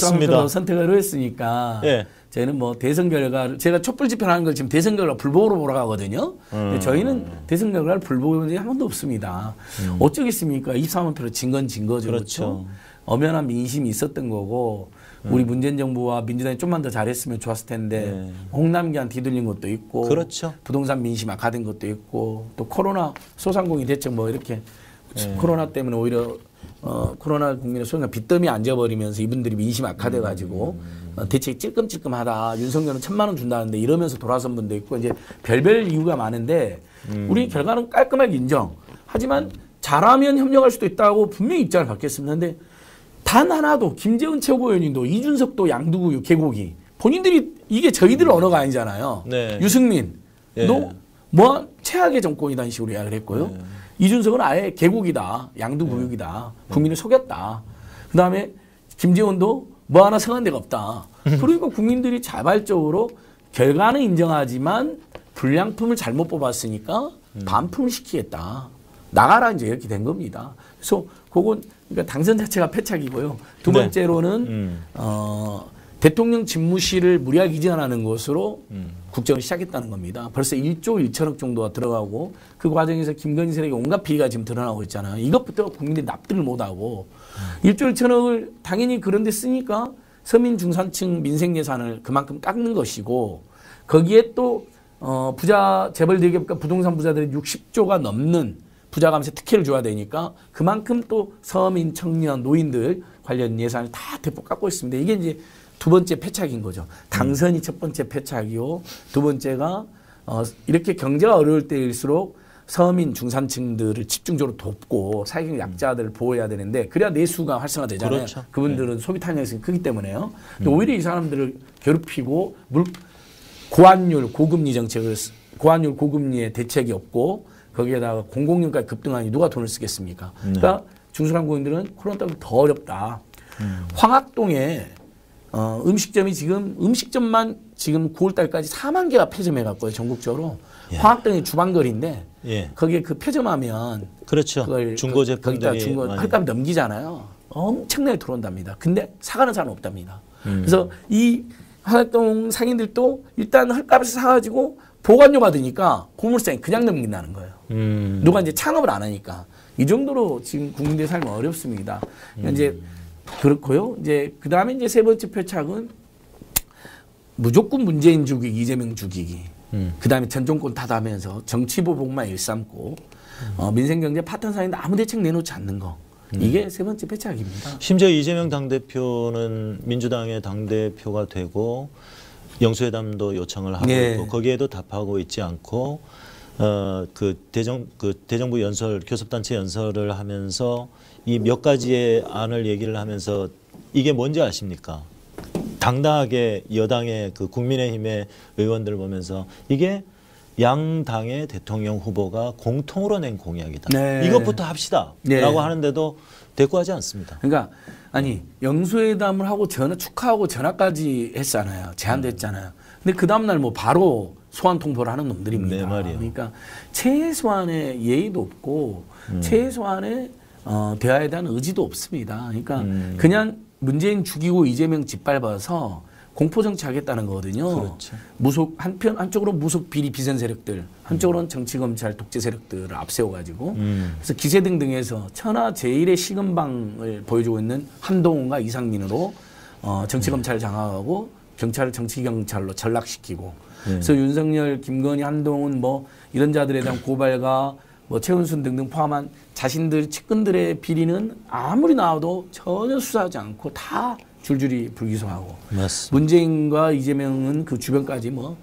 선택을 했으니까 예. 저희는 뭐 대선 결과를 제가 촛불 집회를 하는 걸 지금 대선 결과 불복으로 보러 가거든요. 음. 저희는 대선 결과를 불복한 적이 한 번도 없습니다. 음. 어쩌겠습니까? 이십삼 만 표로 진 건 진 거죠. 그렇죠. 그렇죠. 엄연한 민심이 있었던 거고 음. 우리 문재인 정부와 민주당이 좀만 더 잘했으면 좋았을 텐데 네. 홍남기한 뒤돌린 것도 있고 그렇죠. 부동산 민심 악화된 것도 있고 또 코로나 소상공인 대책 뭐 이렇게 네. 코로나 때문에 오히려 어, 코로나 국민의 소용과 빚더미 앉아버리면서 이분들이 민심 악화돼가지고 음. 어, 대책이 찔끔찔끔하다. 윤석열은 천만 원 준다는데 이러면서 돌아선 분도 있고 이제 별별 이유가 많은데 음. 우리 결과는 깔끔하게 인정. 하지만 잘하면 협력할 수도 있다고 분명히 입장을 밝혔습니다. 근데 단 하나도 김재원 최고위원님도 이준석도 양두구 개고기 본인들이 이게 저희들 언어가 아니잖아요. 네. 유승민 예. 너 뭐 최악의 정권이다 이 식으로 이야기를 했고요. 예. 이준석은 아예 개국이다. 양두구육이다. 네. 국민을 속였다. 그다음에 김재원도 뭐 하나 성한 데가 없다. 그러니까 국민들이 자발적으로 결과는 인정하지만 불량품을 잘못 뽑았으니까 반품을 시키겠다. 나가라 이제 이렇게 된 겁니다. 그래서 그건 그러니까 당선 자체가 패착이고요. 두 번째로는 네. 음. 어, 대통령 집무실을 무리하게 이전하는 것으로 음. 국정을 시작했다는 겁니다. 벌써 일조 일천억 정도가 들어가고 그 과정에서 김건희 세력의 온갖 비리가 지금 드러나고 있잖아요. 이것부터 국민들이 납득을 못하고 음. 일조 일천억을 당연히 그런 데 쓰니까 서민 중산층 민생 예산을 그만큼 깎는 것이고 거기에 또 어 부자 재벌 대기업과 부동산 부자들이 육십조가 넘는 부자 감세 특혜를 줘야 되니까 그만큼 또 서민, 청년, 노인들 관련 예산을 다 대폭 깎고 있습니다. 이게 이제 두 번째 패착인 거죠. 당선이 음. 첫 번째 패착이요. 두 번째가 어, 이렇게 경제가 어려울 때일수록 서민 중산층들을 집중적으로 돕고 사회적 약자들을 보호해야 되는데 그래야 내수가 활성화되잖아요. 그렇죠. 그분들은 네. 소비 탄력성이 크기 때문에요. 음. 오히려 이 사람들을 괴롭히고 물, 고환율 고금리 정책을 고환율 고금리의 대책이 없고 거기에다가 공공연까지 급등하니 누가 돈을 쓰겠습니까? 네. 그러니까 중소상공인들은 코로나 때문에 더 어렵다. 음. 황학동에 어, 음식점이 지금 음식점만 지금 구월 달까지 사만 개가 폐점해갖고요, 전국적으로. 예. 화학동이 주방거리인데, 예. 거기에 그 폐점하면. 그렇죠. 그걸 중고 제품들이. 중고 헐값 넘기잖아요. 엄청나게 들어온답니다. 근데 사가는 사람 없답니다. 음. 그래서 이 화학동 상인들도 일단 헐값을 사가지고 보관료가 드니까 고물상에 그냥 넘긴다는 거예요. 음. 누가 이제 창업을 안 하니까. 이 정도로 지금 국민들의 삶은 어렵습니다. 음. 이제 그렇고요. 이제 그 다음에 이제 세 번째 표착은 무조건 문재인 죽이기, 이재명 죽이기. 음. 그 다음에 전 정권 탓하면서 정치보복만 일삼고 음. 어, 민생경제 파탄 사이인데 아무 대책 내놓지 않는 거. 음. 이게 세 번째 패착입니다. 심지어 이재명 당대표는 민주당의 당대표가 되고 영수회담도 요청을 하고 네. 있고 거기에도 답하고 있지 않고 어, 그 대정 그 대정부 연설, 교섭단체 연설을 하면서 이 몇 가지의 안을 얘기를 하면서 이게 뭔지 아십니까? 당당하게 여당의 그 국민의힘의 의원들 보면서 이게 양당의 대통령 후보가 공통으로 낸 공약이다. 네. 이것부터 합시다라고 네. 하는데도 대꾸하지 않습니다. 그러니까 아니 영수회담을 하고 전화 축하하고 전화까지 했잖아요. 제안됐잖아요. 근데 그 다음날 뭐 바로 소환 통보를 하는 놈들입니다. 네, 말이에요. 그러니까 최소한의 예의도 없고 음. 최소한의 어, 대화에 대한 의지도 없습니다. 그러니까 음. 그냥 문재인 죽이고 이재명 짓밟아서 공포정치 하겠다는 거거든요. 그렇죠. 무속 한편 한쪽으로 무속 비리 비선 세력들, 한쪽으로는 정치 검찰 독재 세력들을 앞세워가지고 음. 그래서 기세등 등에서 천하 제일의 시금방을 보여주고 있는 한동훈과 이상민으로 어, 정치 검찰 장악하고 경찰을 정치 경찰로 전락시키고 음. 그래서 윤석열, 김건희, 한동훈 뭐 이런 자들에 대한 고발과 뭐 최은순 등등 포함한 자신들 측근들의 비리는 아무리 나와도 전혀 수사하지 않고 다 줄줄이 불기소하고 맞습니다. 문재인과 이재명은 그 주변까지 뭐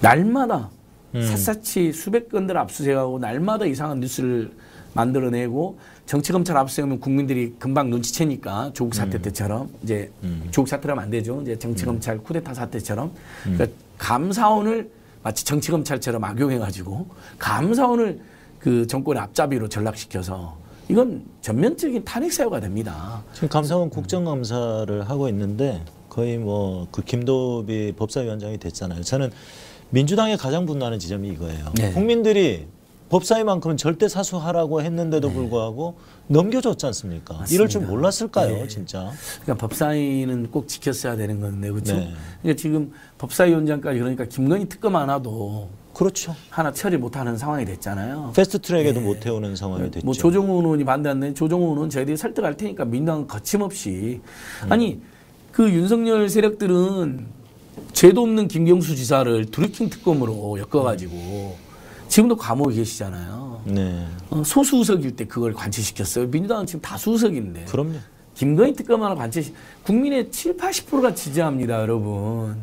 날마다 음. 샅샅이 수백 건들 압수수색하고 날마다 이상한 뉴스를 만들어내고 정치검찰 압수수색하면 국민들이 금방 눈치채니까 조국 사태 때처럼 음. 이제 음. 조국 사태라면 안 되죠. 이제 정치검찰 음. 쿠데타 사태처럼 음. 그러니까 감사원을 마치 정치검찰처럼 악용해가지고 감사원을 그 정권의 앞잡이로 전락시켜서 이건 전면적인 탄핵 사유가 됩니다. 지금 감사원 국정감사를 하고 있는데 거의 뭐 그 김도비 법사위원장이 됐잖아요. 저는 민주당의 가장 분노하는 지점이 이거예요. 네. 국민들이 법사위만큼은 절대 사수하라고 했는데도 네. 불구하고 넘겨줬지 않습니까? 맞습니다. 이럴 줄 몰랐을까요, 네. 진짜? 그러니까 법사위는 꼭 지켰어야 되는 건데, 그렇죠? 네. 그러니까 지금 법사위원장까지 그러니까 김건희 특검 안 하도 그렇죠. 하나 처리 못하는 상황이 됐잖아요. 패스트트랙에도 네. 못 태우는 상황이 네. 됐죠. 뭐 조정훈 의원이 반대하는데 조정훈 의원은 저희들이 설득할 테니까 민당은 거침없이 음. 아니 그 윤석열 세력들은 죄도 없는 김경수 지사를 드루킹 특검으로 엮어가지고 음. 지금도 감옥에 계시잖아요. 네. 어, 소수의석일 때 그걸 관철시켰어요. 민주당은 지금 다수의석인데. 그럼요. 김건희 특검 하나 관철시 국민의 칠, 팔십 퍼센트가 지지합니다, 여러분.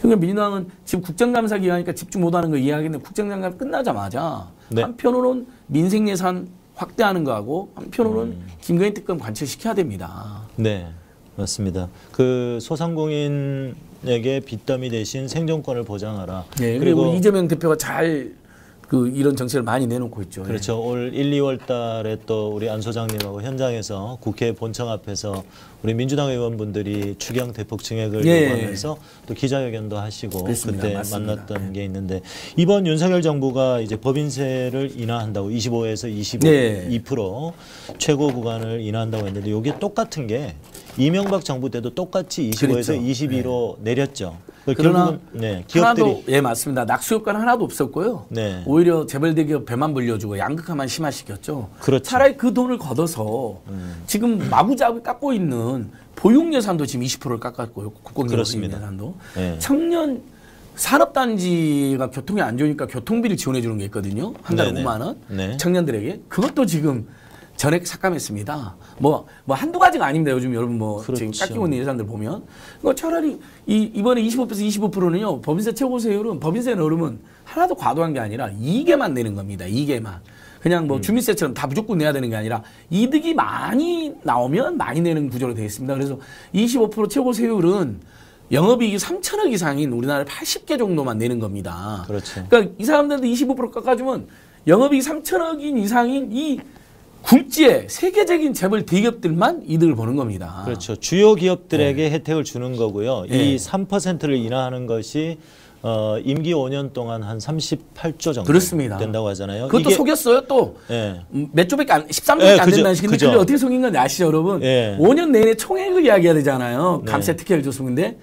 그러니까 민주당은 지금 국정감사 기간이니까 집중 못하는 거 이해하겠는데 국정감사 끝나자마자 네. 한편으로는 민생예산 확대하는 거하고 한편으로는 음. 김건희 특검 관철시켜야 됩니다. 네, 맞습니다. 그 소상공인에게 빚더미 대신 생존권을 보장하라. 네, 그리고, 그리고 이재명 대표가 잘 그 이런 정책을 많이 내놓고 있죠. 그렇죠. 예. 올 일, 이월 달에 또 우리 안 소장님하고 현장에서 국회 본청 앞에서 우리 민주당 의원분들이 추경 대폭 증액을 예. 요구하면서 또 기자회견도 하시고 그렇습니다. 그때 맞습니다. 만났던 예. 게 있는데 이번 윤석열 정부가 이제 법인세를 인하한다고 이십오에서 이십오, 예. 이 퍼센트 최고 구간을 인하한다고 했는데 이게 똑같은 게 이명박 정부 때도 똑같이 이십오에서 그렇죠. 이십이로 예. 내렸죠. 그러나 결국은, 네, 기업들이 하나도, 예 맞습니다. 낙수 효과는 하나도 없었고요. 네. 오히려 재벌 대기업 배만 불려주고 양극화만 심화시켰죠. 그렇죠. 차라리 그 돈을 걷어서 음. 지금 마구잡이 깎고 있는 보육 예산도 지금 이십 퍼센트를 깎았고요. 국공교육 예산도 네. 청년 산업단지가 교통이 안 좋으니까 교통비를 지원해 주는 게 있거든요. 한 달에 네네. 오만 원 네. 청년들에게 그것도 지금 전액 삭감했습니다. 뭐, 뭐 한두 가지가 아닙니다. 요즘 여러분 뭐 그렇죠. 지금 깎이고 있는 예산들 보면. 그러니까 차라리 이, 이번에 이십오 퍼센트에서 이십오 퍼센트는요. 법인세 최고세율은 법인세는 오르면 하나도 과도한 게 아니라 이익에만 내는 겁니다. 이익에만. 그냥 뭐 음. 주민세처럼 다 무조건 내야 되는 게 아니라 이득이 많이 나오면 많이 내는 구조로 되어 있습니다. 그래서 이십오 퍼센트 최고세율은 영업이익이 삼천억 이상인 우리나라 팔십 개 정도만 내는 겁니다. 그렇죠. 그러니까 이 사람들한테 이십오 퍼센트 깎아주면 영업이익 삼천억인 이상인 이 굴지의 세계적인 재벌 대기업들만 이득을 보는 겁니다. 그렇죠. 주요 기업들에게 네. 혜택을 주는 거고요. 네. 이 삼 퍼센트를 인하하는 것이 어, 임기 오 년 동안 한 삼십팔 조 정도 그렇습니다. 된다고 하잖아요. 그것도 이게... 속였어요. 또 몇 조밖에 안, 십삼 조밖에 안 된다는 식인데 그게 어떻게 속인 건지 아시죠, 여러분? 네. 오 년 내내 총액을 이야기해야 되잖아요. 감세 네. 특혜를 줬었는데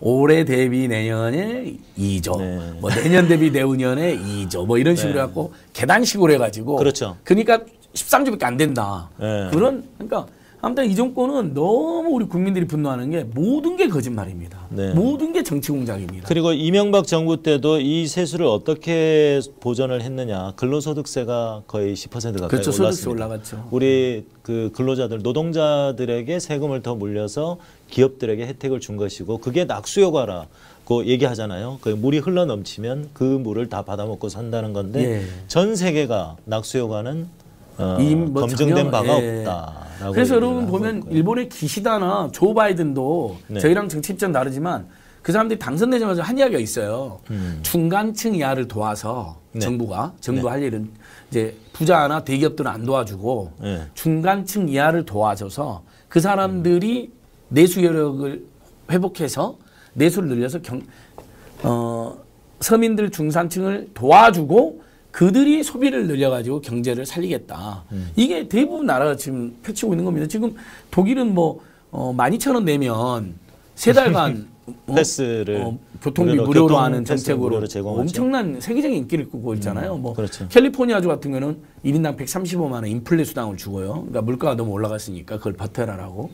올해 대비 내년에 이 조, 네. 뭐 내년 대비 내후년에 이 조, 뭐 이런 식으로 네. 해갖고 계단식으로 해가지고. 그렇죠. 그러니까 십삼 조밖에 안 된다. 네. 그런, 그러니까 아무튼 이 정권은 너무 우리 국민들이 분노하는 게 모든 게 거짓말입니다. 네. 모든 게 정치 공작입니다. 그리고 이명박 정부 때도 이 세수를 어떻게 보전을 했느냐. 근로소득세가 거의 십 퍼센트 가까이 그렇죠. 올랐습니다. 소득세 올라갔죠. 우리 그 근로자들, 노동자들에게 세금을 더 물려서 기업들에게 혜택을 준 것이고 그게 낙수효과라. 그 얘기하잖아요. 그 물이 흘러 넘치면 그 물을 다 받아먹고 산다는 건데 예. 전 세계가 낙수효과는 어, 뭐 검증된 전혀, 바가 예. 없다라고. 그래서 여러분 보면 거예요. 일본의 기시다나 조 바이든도 네. 저희랑 정치 입장 다르지만 그 사람들이 당선되자마자 한 이야기가 있어요. 음. 중간층 이하를 도와서 네. 정부가 정부 네. 할 일은 이제 부자나 대기업들은 안 도와주고 네. 중간층 이하를 도와줘서 그 사람들이 음. 내수 여력을 회복해서 내수를 늘려서 경, 어, 서민들 중산층을 도와주고 그들이 소비를 늘려가지고 경제를 살리겠다. 음. 이게 대부분 나라가 지금 펼치고 있는 겁니다. 지금 독일은 뭐 어, 만 이천 원 내면 세 달간 어, 패스를 어, 교통비 무료로, 무료로 교통 하는 정책으로 무료로 엄청난 세계적인 인기를 꾸고 있잖아요. 음, 뭐 그렇죠. 캘리포니아주 같은 경우는 일 인당 백삼십오만 원 인플레 수당을 주고요. 그러니까 물가가 너무 올라갔으니까 그걸 바테라라고.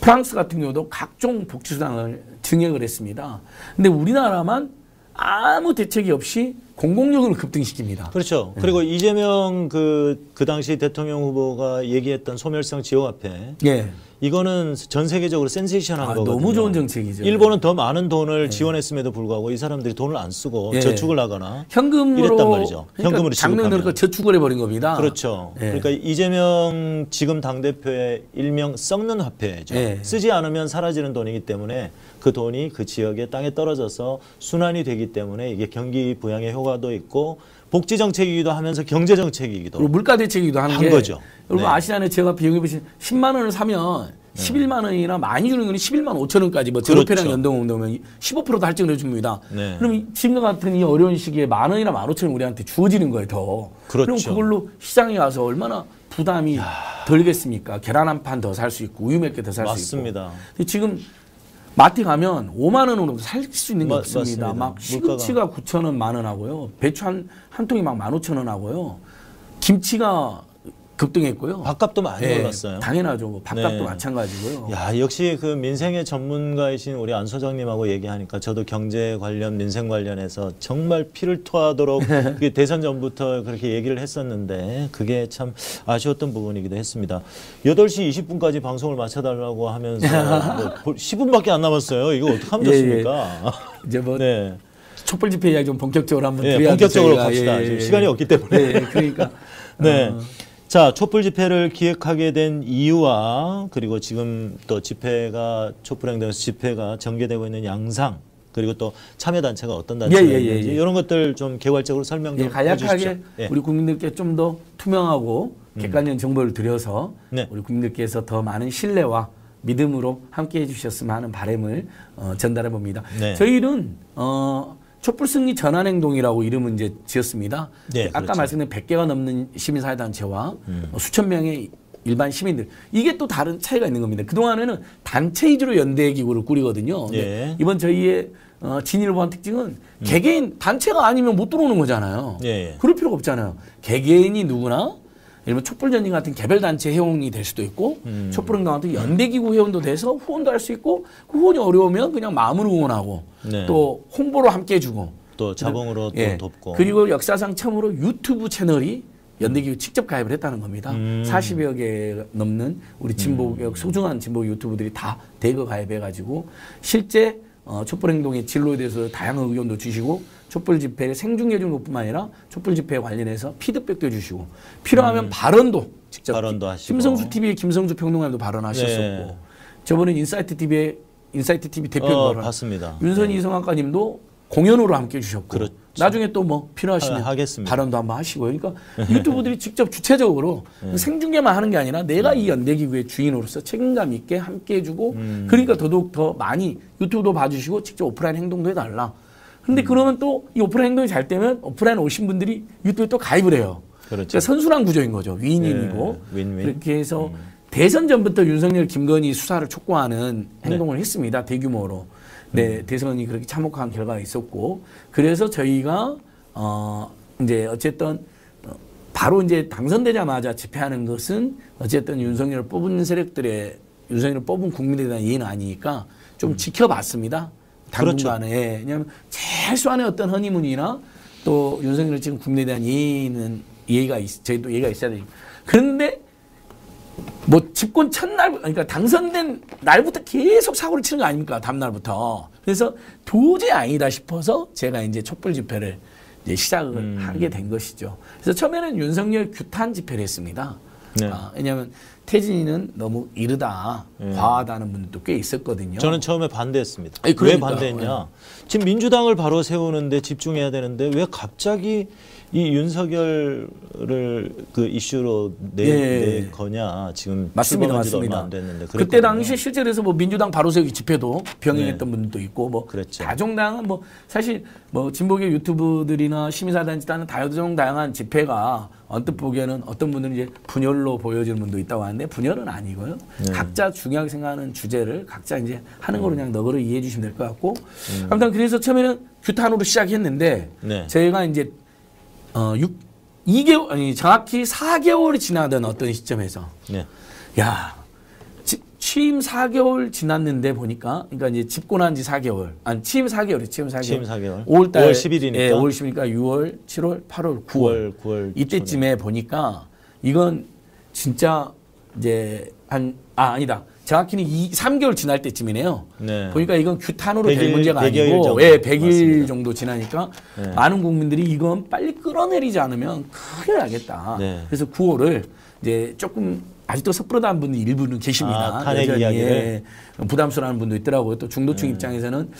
프랑스 같은 경우도 각종 복지 수당을 증액을 했습니다. 근데 우리나라만 아무 대책이 없이 공공요금을 급등시킵니다. 그렇죠. 그리고 네. 이재명 그, 그 당시 대통령 후보가 얘기했던 소멸성 지역화폐. 예. 이거는 전 세계적으로 센세이션한 아, 거거든요. 너무 좋은 정책이죠. 일본은 더 많은 돈을 예. 지원했음에도 불구하고 이 사람들이 돈을 안 쓰고 예. 저축을 하거나 현금으로 이랬단 말이죠. 그러니까 현금으로 장면으로 저축을 해버린 겁니다. 그렇죠. 예. 그러니까 이재명 지금 당대표의 일명 썩는 화폐죠. 예. 쓰지 않으면 사라지는 돈이기 때문에 그 돈이 그 지역의 땅에 떨어져서 순환이 되기 때문에 이게 경기 부양의 효과 도 있고 복지 정책이기도 하면서 경제 정책이기도 그리고 물가 대책이기도 하는 게 거죠. 여러분 네. 아시잖아요. 제가 비용이 십만 원을 사면 네. 십일만 원이나 많이 주는 건 십일만 오천 원까지 뭐 제로폐랑 그렇죠. 연동 운동하면 십오 퍼센트 할증을 해줍니다. 네. 그럼 지금 같은 이 어려운 시기에 만 원이나 만 오천 원 우리한테 주어지는 거예요. 더 그렇죠. 그럼 그걸로 시장에 와서 얼마나 부담이 야. 덜겠습니까? 계란 한 판 더 살 수 있고 우유 몇 개 더 살 수 있고 맞습니다. 지금 마트 가면 오만 원으로 살 수 있는 게 마, 없습니다. 맞습니다. 막 시금치가 구천 원, 만 원 하고요. 배추 한, 한 통이 막 만 오천 원 하고요. 김치가 급등했고요. 밥값도 많이 네, 올랐어요. 당연하죠. 밥값도 네. 마찬가지고요. 야, 역시 그 민생의 전문가이신 우리 안 소장님하고 얘기하니까 저도 경제 관련, 민생 관련해서 정말 피를 토하도록 대선 전부터 그렇게 얘기를 했었는데 그게 참 아쉬웠던 부분이기도 했습니다. 여덟 시 이십 분까지 방송을 마쳐달라고 하면서 뭐 십 분밖에 안 남았어요. 이거 어떡하면 좋습니까? 예, 예. 이제 뭐 네. 촛불 집회 이야기 좀 본격적으로 한번 예, 드려야 본격적으로 저희가. 갑시다. 예, 예. 지금 시간이 없기 때문에. 예, 예. 그러니까. 네. 어. 자, 촛불 집회를 기획하게 된 이유와 그리고 지금 또 집회가 촛불행동에서 집회가 전개되고 있는 양상 그리고 또 참여단체가 어떤 단체가 예, 예, 있는지 예, 예. 이런 것들 좀 개괄적으로 설명 좀 예, 간략하게 예. 우리 국민들께 좀 더 투명하고 객관적인 정보를 드려서 네. 우리 국민들께서 더 많은 신뢰와 믿음으로 함께해 주셨으면 하는 바람을 어, 전달해 봅니다. 네. 저희는 어, 촛불승리 전환행동이라고 이름은 이제 지었습니다. 네, 아까 그렇죠. 말씀드린 백 개가 넘는 시민사회단체와 음. 수천 명의 일반 시민들. 이게 또 다른 차이가 있는 겁니다. 그동안에는 단체 위주로 연대기구를 꾸리거든요. 예. 이번 저희의 어, 진일보한 특징은 음. 개개인 단체가 아니면 못 들어오는 거잖아요. 예. 그럴 필요가 없잖아요. 개개인이 누구나 예를 들면 촛불전쟁 같은 개별단체 회원이 될 수도 있고 음. 촛불행동 같은 연대기구 회원도 돼서 후원도 할 수 있고 그 후원이 어려우면 그냥 마음으로 응원하고 네. 또 홍보로 함께 해주고 또 자봉으로 네. 또 돕고 그리고 역사상 처음으로 유튜브 채널이 연대기구 직접 가입을 했다는 겁니다. 음. 사십여 개 넘는 우리 진보개혁 음. 소중한 진보 유튜브들이 다 대거 가입해가지고 실제 어, 촛불행동의 진로에 대해서 다양한 의견도 주시고 촛불집회의 생중계중뿐만 아니라 촛불집회에 관련해서 피드백도 해주시고 필요하면 음. 발언도 직접 발언도 하시고 김성수 티비의 김성수 평론가님도 발언하셨었고 네. 저번에 인사이트 티비의 인사이트 티비 대표님 어, 봤습니다. 윤선희 네. 성악가님도 공연으로 함께 해주셨고 그렇죠. 나중에 또 뭐 필요하시면 하겠습니다. 발언도 한번 하시고요. 그러니까 유튜브들이 직접 주체적으로 네. 생중계만 하는 게 아니라 내가 음. 이 연대기구의 주인으로서 책임감 있게 함께 해주고 음. 그러니까 더더욱 더 많이 유튜브도 봐주시고 직접 오프라인 행동도 해달라. 근데 음. 그러면 또 이 오프라인 행동이 잘 되면 오프라인 오신 분들이 유튜브에 또 가입을 해요. 그렇죠. 그러니까 선순환 구조인 거죠. 윈윈이고 네. 윈윈. 그렇게 해서 음. 대선 전부터 윤석열, 김건희 수사를 촉구하는 행동을 네. 했습니다. 대규모로. 네, 대선이 그렇게 참혹한 결과가 있었고, 그래서 저희가, 어, 이제, 어쨌든, 바로 이제 당선되자마자 집회하는 것은, 어쨌든 윤석열 뽑은 세력들의, 윤석열 뽑은 국민에 대한 이해는 아니니까, 좀 음. 지켜봤습니다. 당분간에. 그렇죠. 예, 왜냐하면, 최소한의 어떤 허니문이나, 또 윤석열 지금 국민에 대한 이해는, 이해가, 있, 저희도 이해가 있어야 되니까. 그런데, 뭐 집권 첫날 그러니까 당선된 날부터 계속 사고를 치는 거 아닙니까? 다음날부터. 그래서 도저히 아니다 싶어서 제가 이제 촛불 집회를 이제 시작을 음. 하게 된 것이죠. 그래서 처음에는 윤석열 규탄 집회를 했습니다. 네. 아, 왜냐하면 태진이는 너무 이르다, 네. 과하다는 분들도 꽤 있었거든요. 저는 처음에 반대했습니다. 아니, 그러니까. 왜 반대했냐? 네. 지금 민주당을 바로 세우는데 집중해야 되는데 왜 갑자기 이 윤석열을 그 이슈로 내 예. 거냐 지금 맞습니다, 맞습니다. 안 됐는데 그때 당시 실제로서 뭐 민주당 바로 세우기 집회도 병행했던 네. 분들도 있고 뭐 그랬죠. 다종당은 뭐 사실 뭐 진보계 유튜브들이나 시민사단지 다른 다종 다양한 집회가 언뜻 보기에는 어떤 분들은 이제 분열로 보여지는 분도 있다고 하는데 분열은 아니고요. 네. 각자 중요하게 생각하는 주제를 각자 이제 하는 거로 음. 그냥 너그러이 이해해 주시면 될 것 같고 음. 아무튼 그래서 처음에는 규탄으로 시작했는데 네. 저희가 이제 어, 육, 이 개월, 아니, 정확히 사 개월이 지나던 어떤 시점에서. 네. 야, 지, 취임 사 개월 지났는데 보니까, 그러니까 이제 집권한 지 사 개월. 아니, 취임 사 개월이에요, 취임 사 개월. 취임 사 개월. 오월 달, 오월 십일이니까. 예, 오월 십일이니까 유월, 칠월, 팔월, 구월. 구월, 구월. 이때쯤에 보니까, 이건 진짜 이제 한, 아, 아니다. 정확히는 삼 개월 지날 때쯤이네요. 네. 보니까 이건 규탄으로 될 문제가 아니고 왜 백 일 맞습니다. 정도 지나니까 네. 많은 국민들이 이건 빨리 끌어내리지 않으면 큰일 나겠다. 네. 그래서 구월을 이제 조금 아직도 섣부르다는 분이 일부는 계십니다. 아, 탄핵 이야기를. 부담스러워하는 분도 있더라고요. 또 중도층 네. 입장에서는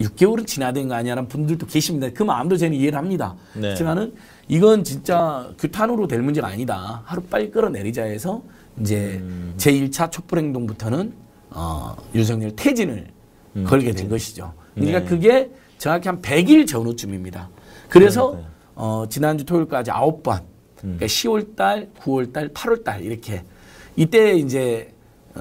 육 개월은 지나된 거 아니냐는 분들도 계십니다. 그 마음도 저는 이해를 합니다. 네. 그렇지만은 이건 진짜 규탄으로 될 문제가 아니다. 하루 빨리 끌어내리자 해서 이제 음. 제일 차 촛불행동부터는 어, 윤석열 퇴진을 음, 걸게 퇴진. 된 것이죠. 그러니까 네. 그게 정확히 한 백 일 전후쯤입니다. 그래서 네, 네. 어, 지난주 토요일까지 아홉 번 음. 그러니까 시월 달, 구월 달, 팔월 달 이렇게 이때 이제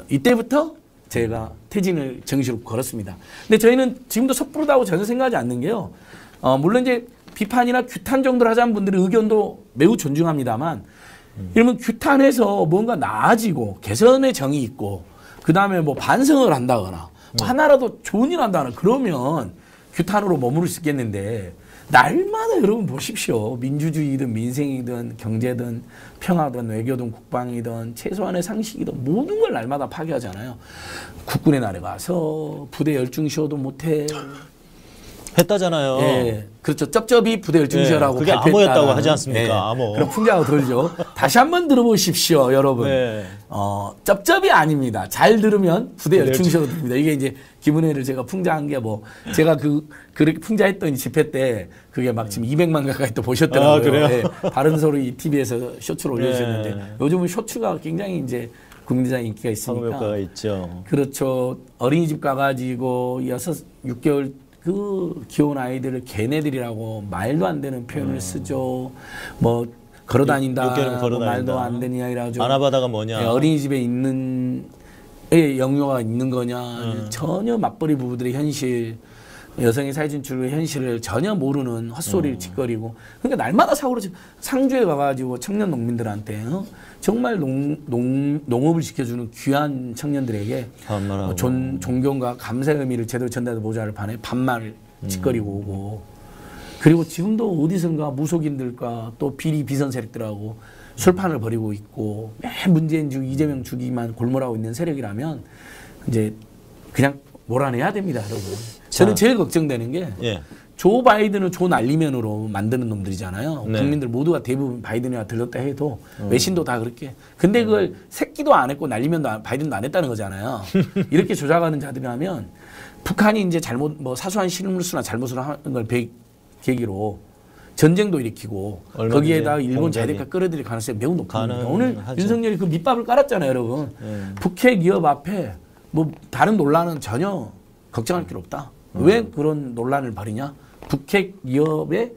이때부터 제가 퇴진을 정식으로 걸었습니다. 근데 저희는 지금도 섣부르다고 전혀 생각하지 않는 게요. 어, 물론 이제 비판이나 규탄 정도를 하자는 분들의 의견도 매우 존중합니다만 이러면 규탄해서 뭔가 나아지고 개선의 정이 있고 그 다음에 뭐 반성을 한다거나 뭐 하나라도 좋은 일 한다거나 그러면 규탄으로 머무를 수 있겠는데 날마다 여러분 보십시오. 민주주의든 민생이든 경제든 평화든 외교든 국방이든 최소한의 상식이든 모든 걸 날마다 파괴하잖아요. 국군의 날에 가서 부대 열중 쉬어도 못해. 했다잖아요. 예, 그렇죠. 쩝쩝이 부대 열중시하라고 예, 그게 암호였다고 하지 않습니까? 예, 암호. 그럼 풍자하고 들죠. 다시 한번 들어보십시오, 여러분. 예. 어, 쩝쩝이 아닙니다. 잘 들으면 부대 열중시하고 됩니다. 이게 이제 김은혜를 제가 풍자한 게 뭐 제가 그 그렇게 풍자했던 집회 때 그게 막 지금 이백만 가까이 또 보셨더라고요. 아, 그래요? 예, 바른소리 티비에서 쇼츠를 올려주셨는데 예. 요즘은 쇼츠가 굉장히 이제 국민의당 인기가 있으니까. 효과가 있죠. 그렇죠. 어린이집 가가지고 여섯, 육 개월 그 귀여운 아이들을 걔네들이라고 말도 안 되는 표현을 음. 쓰죠. 뭐 걸어다닌다, 걸어다닌다. 말도 안 되는 이야기라 좀 아나바다가 뭐냐. 예, 어린이집에 있는 예, 영유아가 있는 거냐. 음. 전혀 맞벌이 부부들의 현실, 여성의 사회진출의 현실을 전혀 모르는 헛소리를 음. 짓거리고. 그러니까 날마다 사고로 상주에 가가지고 청년 농민들한테 어? 정말 농, 농, 농업을 지켜주는 귀한 청년들에게 어, 존, 존경과 감사의 의미를 제대로 전달해 보자를 바래 반말 짓거리고 음. 오고 그리고 지금도 어디선가 무속인들과 또 비리 비선 세력들하고 술판을 벌이고 있고 맨 문재인 죽 이재명 죽이기만 골몰하고 있는 세력이라면 이제 그냥 몰아내야 됩니다, 여러분. 저는 자. 제일 걱정되는 게 예. 조 바이든을 조 난리면으로 만드는 놈들이잖아요. 네. 국민들 모두가 대부분 바이든이나 들렸다 해도 음. 외신도 다 그렇게. 근데 그걸 새끼도 안 했고 난리면도 안, 바이든도 안 했다는 거잖아요. 이렇게 조작하는 자들이라면 북한이 이제 잘못, 뭐 사소한 실무수나 잘못을 하는 걸 계기로 전쟁도 일으키고 거기에다가 일본 자위대가 끌어들일 가능성이 매우 높습니다. 오늘 하죠. 윤석열이 그 밑밥을 깔았잖아요, 여러분. 네. 북핵 위협 앞에 뭐 다른 논란은 전혀 걱정할 필요 없다. 음. 왜 그런 논란을 벌이냐? 북핵 위협에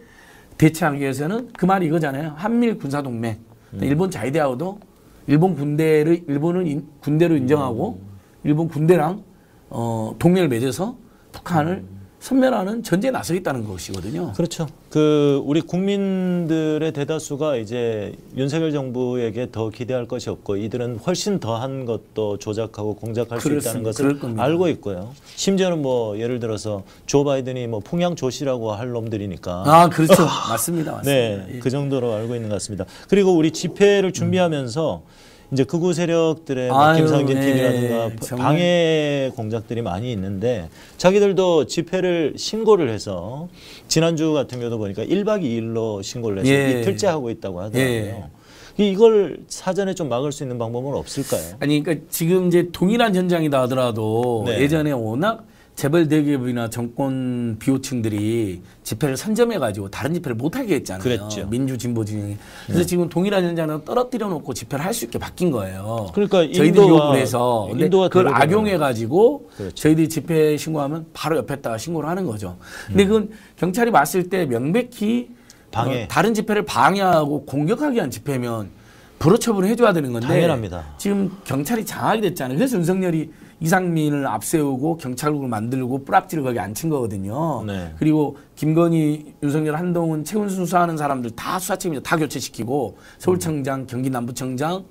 대처하기 위해서는 그 말이 이거잖아요. 한미일 군사동맹. 음. 일본 자위대하고도 일본 군대를 일본은 인, 군대로 인정하고 음. 일본 군대랑 어, 동맹을 맺어서 북한을 음. 섬멸하는 전제에 나서겠다는 것이거든요. 그렇죠. 그 우리 국민들의 대다수가 이제 윤석열 정부에게 더 기대할 것이 없고 이들은 훨씬 더한 것도 조작하고 공작할 수 있다는 것을 알고 있고요. 심지어는 뭐 예를 들어서 조 바이든이 뭐 풍양 조씨라고 할 놈들이니까. 아 그렇죠. 맞습니다. 맞습니다. 네, 예. 그 정도로 알고 있는 것 같습니다. 그리고 우리 집회를 준비하면서. 음. 이제 극우 세력들의 아유, 김상진 팀이라든가 네, 방해 공작들이 많이 있는데 자기들도 집회를 신고를 해서 지난주 같은 경우도 보니까 일박 이일로 신고를 해서 예, 이틀째 하고 있다고 하더라고요. 예. 이걸 사전에 좀 막을 수 있는 방법은 없을까요? 아니 그러니까 지금 이제 동일한 현장이다 하더라도 네. 예전에 워낙 재벌 대기업이나 정권 비호층들이 집회를 선점해가지고 다른 집회를 못하게 했잖아요. 그랬죠. 민주진보진영이. 그래서 네. 지금 동일한 현장을 떨어뜨려 놓고 집회를 할 수 있게 바뀐 거예요. 그러니까 저희들이 요구를 해서 그걸 악용해가지고 그렇죠. 저희들이 집회 신고하면 바로 옆에다가 신고를 하는 거죠. 근데 그건 경찰이 봤을 때 명백히 방해. 어, 다른 집회를 방해하고 공격하기 위한 집회면 불허 처분을 해줘야 되는 건데 당연합니다. 지금 경찰이 장악이 됐잖아요. 그래서 윤석열이 이상민을 앞세우고 경찰국을 만들고 뿔앞지를 거기 앉힌 거거든요. 네. 그리고 김건희, 윤석열, 한동훈, 최은순 수사하는 사람들 다 수사 책임자 다 교체시키고 서울청장, 음. 경기 남부청장,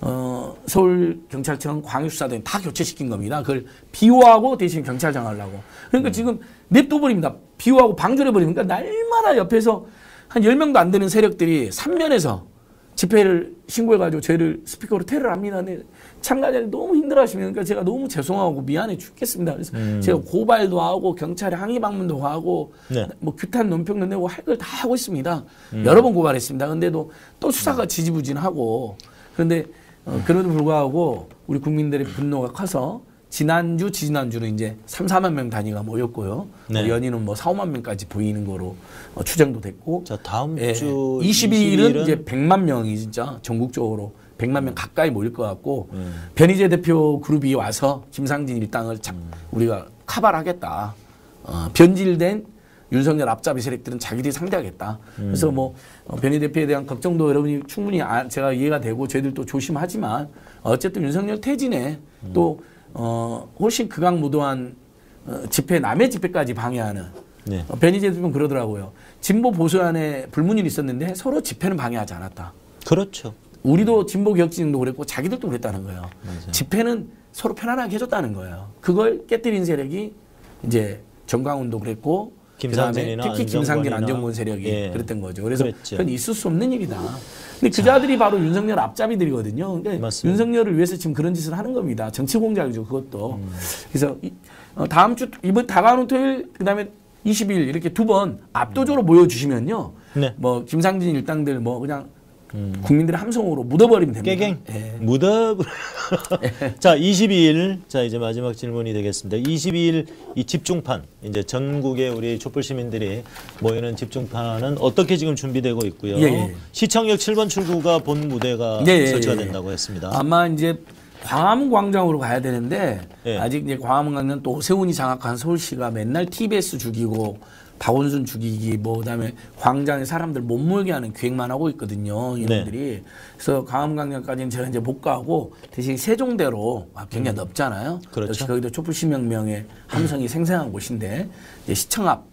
어, 서울경찰청, 광역수사등 다 교체시킨 겁니다. 그걸 비호하고 대신 경찰장 하려고. 그러니까 음. 지금 냅둬버립니다. 비호하고 방조해버리면 그러니까 날마다 옆에서 한 열 명도 안 되는 세력들이 삼면에서 집회를 신고해가지고 저희를 스피커로 테러를 합니다. 근데 참가자들이 너무 힘들어하시면 그러니까 제가 너무 죄송하고 미안해 죽겠습니다. 그래서 음. 제가 고발도 하고 경찰에 항의 방문도 하고 네. 뭐 규탄 논평도 내고 할 걸 다 하고 있습니다. 음. 여러 번 고발했습니다. 근데도 또 수사가 지지부진하고 그런데 어, 그럼에도 불구하고 우리 국민들의 분노가 커서 지난주, 지난주는 이제 삼사만 명 단위가 모였고요. 네. 뭐 연인은 뭐 사오만 명까지 보이는 거로 어, 추정도 됐고. 자, 다음 예, 주 이십이일은 이제 백만 명이 진짜 전국적으로 백만 명 가까이 모일 것 같고, 음. 변희재 대표 그룹이 와서 김상진 일당을 참 음. 우리가 카발하겠다. 어, 변질된 윤석열 앞잡이 세력들은 자기들이 상대하겠다. 음. 그래서 뭐 어, 변희 대표에 대한 걱정도 여러분이 충분히 아, 제가 이해가 되고, 저희들도 조심하지만, 어쨌든 윤석열 퇴진에 음. 또 어, 훨씬 극악무도한 어, 집회, 남의 집회까지 방해하는 네. 어, 변희재 대표는 그러더라고요. 진보 보수 안에 불문이 있었는데 서로 집회는 방해하지 않았다. 그렇죠. 우리도 진보 개혁진도 그랬고 자기들도 그랬다는 거예요. 맞아요. 집회는 서로 편안하게 해줬다는 거예요. 그걸 깨뜨린 세력이 이제 정광훈도 그랬고 김상진이나 특히 김상진 안정권 세력이 예. 그랬던 거죠. 그래서 그랬죠. 그건 있을 수 없는 일이다. 근데 그 자들이 바로 윤석열 앞잡이들이거든요. 그러니까 맞습니다. 윤석열을 위해서 지금 그런 짓을 하는 겁니다. 정치 공작이죠, 그것도. 음. 그래서 이, 어, 다음 주 이번 다가오는 토요일 그다음에 이십일 이렇게 두 번 압도적으로 음. 모여주시면요. 네. 뭐 김상진 일당들 뭐 그냥 음. 국민들의 함성으로 묻어버리면 됩니다. 깨갱. 예. 묻어버. 자, 이십이일. 자, 이제 마지막 질문이 되겠습니다. 이십이일 이 집중판. 이제 전국의 우리 촛불 시민들이 모이는 집중판은 어떻게 지금 준비되고 있고요. 예, 예. 시청역 칠 번 출구가 본 무대가 예, 예, 설치가 된다고 했습니다. 아마 이제 광화문 광장으로 가야 되는데 예. 아직 이제 광화문 광장은 또 오세훈이 장악한 서울시가 맨날 티비에스 죽이고 박원순 죽이기, 뭐, 그 다음에 광장에 사람들 못 모이게 하는 기획만 하고 있거든요, 이놈들이. 네. 그래서 광화문광장까지는 제가 이제 못 가고, 대신 세종대로, 아, 굉장히 음. 넓잖아요. 그렇죠. 역시 거기도 촛불시명명의 함성이 음. 생생한 곳인데, 이제 시청 앞,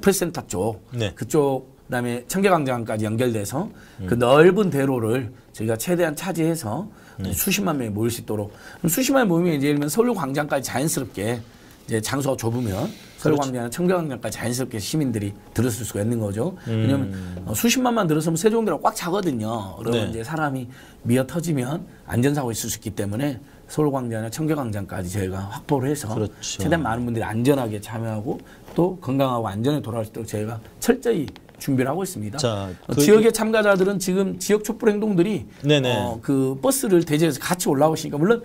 프레스센터 쪽, 네. 그쪽, 그 다음에 청계광장까지 연결돼서 음. 그 넓은 대로를 저희가 최대한 차지해서 네. 수십만 명이 모일 수 있도록. 그럼 수십만 명이 모이면 이제 예를 들면 서울광장까지 자연스럽게 이제 장소가 좁으면 서울광장이나 청계광장까지 자연스럽게 시민들이 들었을 수가 있는 거죠. 음. 왜냐하면 수십만만 들었으면 세종대로 꽉 차거든요. 그러면 네. 이제 사람이 미어 터지면 안전사고 있을 수 있기 때문에 서울광장이나 청계광장까지 저희가 확보를 해서 그렇죠. 최대한 많은 분들이 안전하게 참여하고 또 건강하고 안전에 돌아올 수 있도록 저희가 철저히 준비를 하고 있습니다. 자, 그 지역의 참가자들은 지금 지역 촛불 행동들이 어, 그 버스를 대제해서 같이 올라오시니까 물론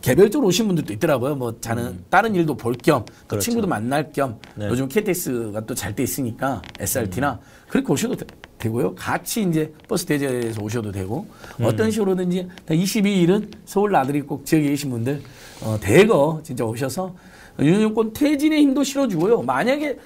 개별적으로 오신 분들도 있더라고요. 뭐 저는 음. 다른 일도 볼 겸, 그렇죠. 친구도 만날 겸, 네. 요즘 케이티엑스가 또 잘 돼 있으니까 에스알티나 음. 그렇게 오셔도 되, 되고요. 같이 이제 버스 대제에서 오셔도 되고 음. 어떤 식으로든지 이십이 일은 서울 나들이곡 지역에 계신 분들 어, 대거 진짜 오셔서 윤여권 퇴진의 힘도 실어주고요. 만약에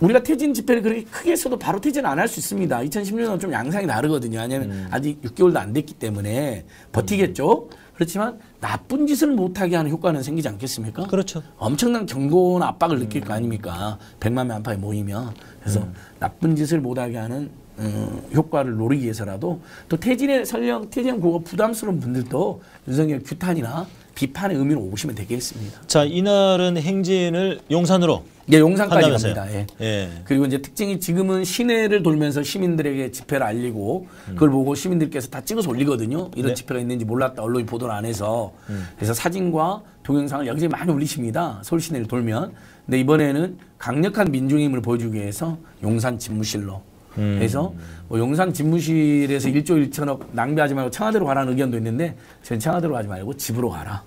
우리가 퇴진 집회를 그렇게 크게 해서도 바로 퇴진 안 할 수 있습니다. 이천십육 년은 좀 양상이 다르거든요. 왜냐하면 음. 아직 육 개월도 안 됐기 때문에 버티겠죠. 음. 그렇지만 나쁜 짓을 못하게 하는 효과는 생기지 않겠습니까? 그렇죠. 엄청난 경고나 압박을 느낄 거 아닙니까? 백만 명 안팎에 모이면. 그래서 음. 나쁜 짓을 못하게 하는 음, 효과를 노리기 위해서라도 또 퇴진에 설령 퇴진 고가 부담스러운 분들도 윤석열 규탄이나 비판의 의미로 오시면 되겠습니다. 자, 이날은 행진을 용산으로. 네, 용산까지 갑니다. 예. 예. 그리고 이제 특징이 지금은 시내를 돌면서 시민들에게 집회를 알리고 음. 그걸 보고 시민들께서 다 찍어서 올리거든요. 이런 네. 집회가 있는지 몰랐다. 언론이 보도를 안 해서. 음. 그래서 사진과 동영상을 여기저기 많이 올리십니다. 서울 시내를 돌면. 근데 이번에는 강력한 민중임을 보여주기 위해서 용산 집무실로. 음. 그래서 뭐 용산 집무실에서 일조 일천억 낭비하지 말고 청와대로 가라는 의견도 있는데 저는 청와대로 가지 말고 집으로 가라.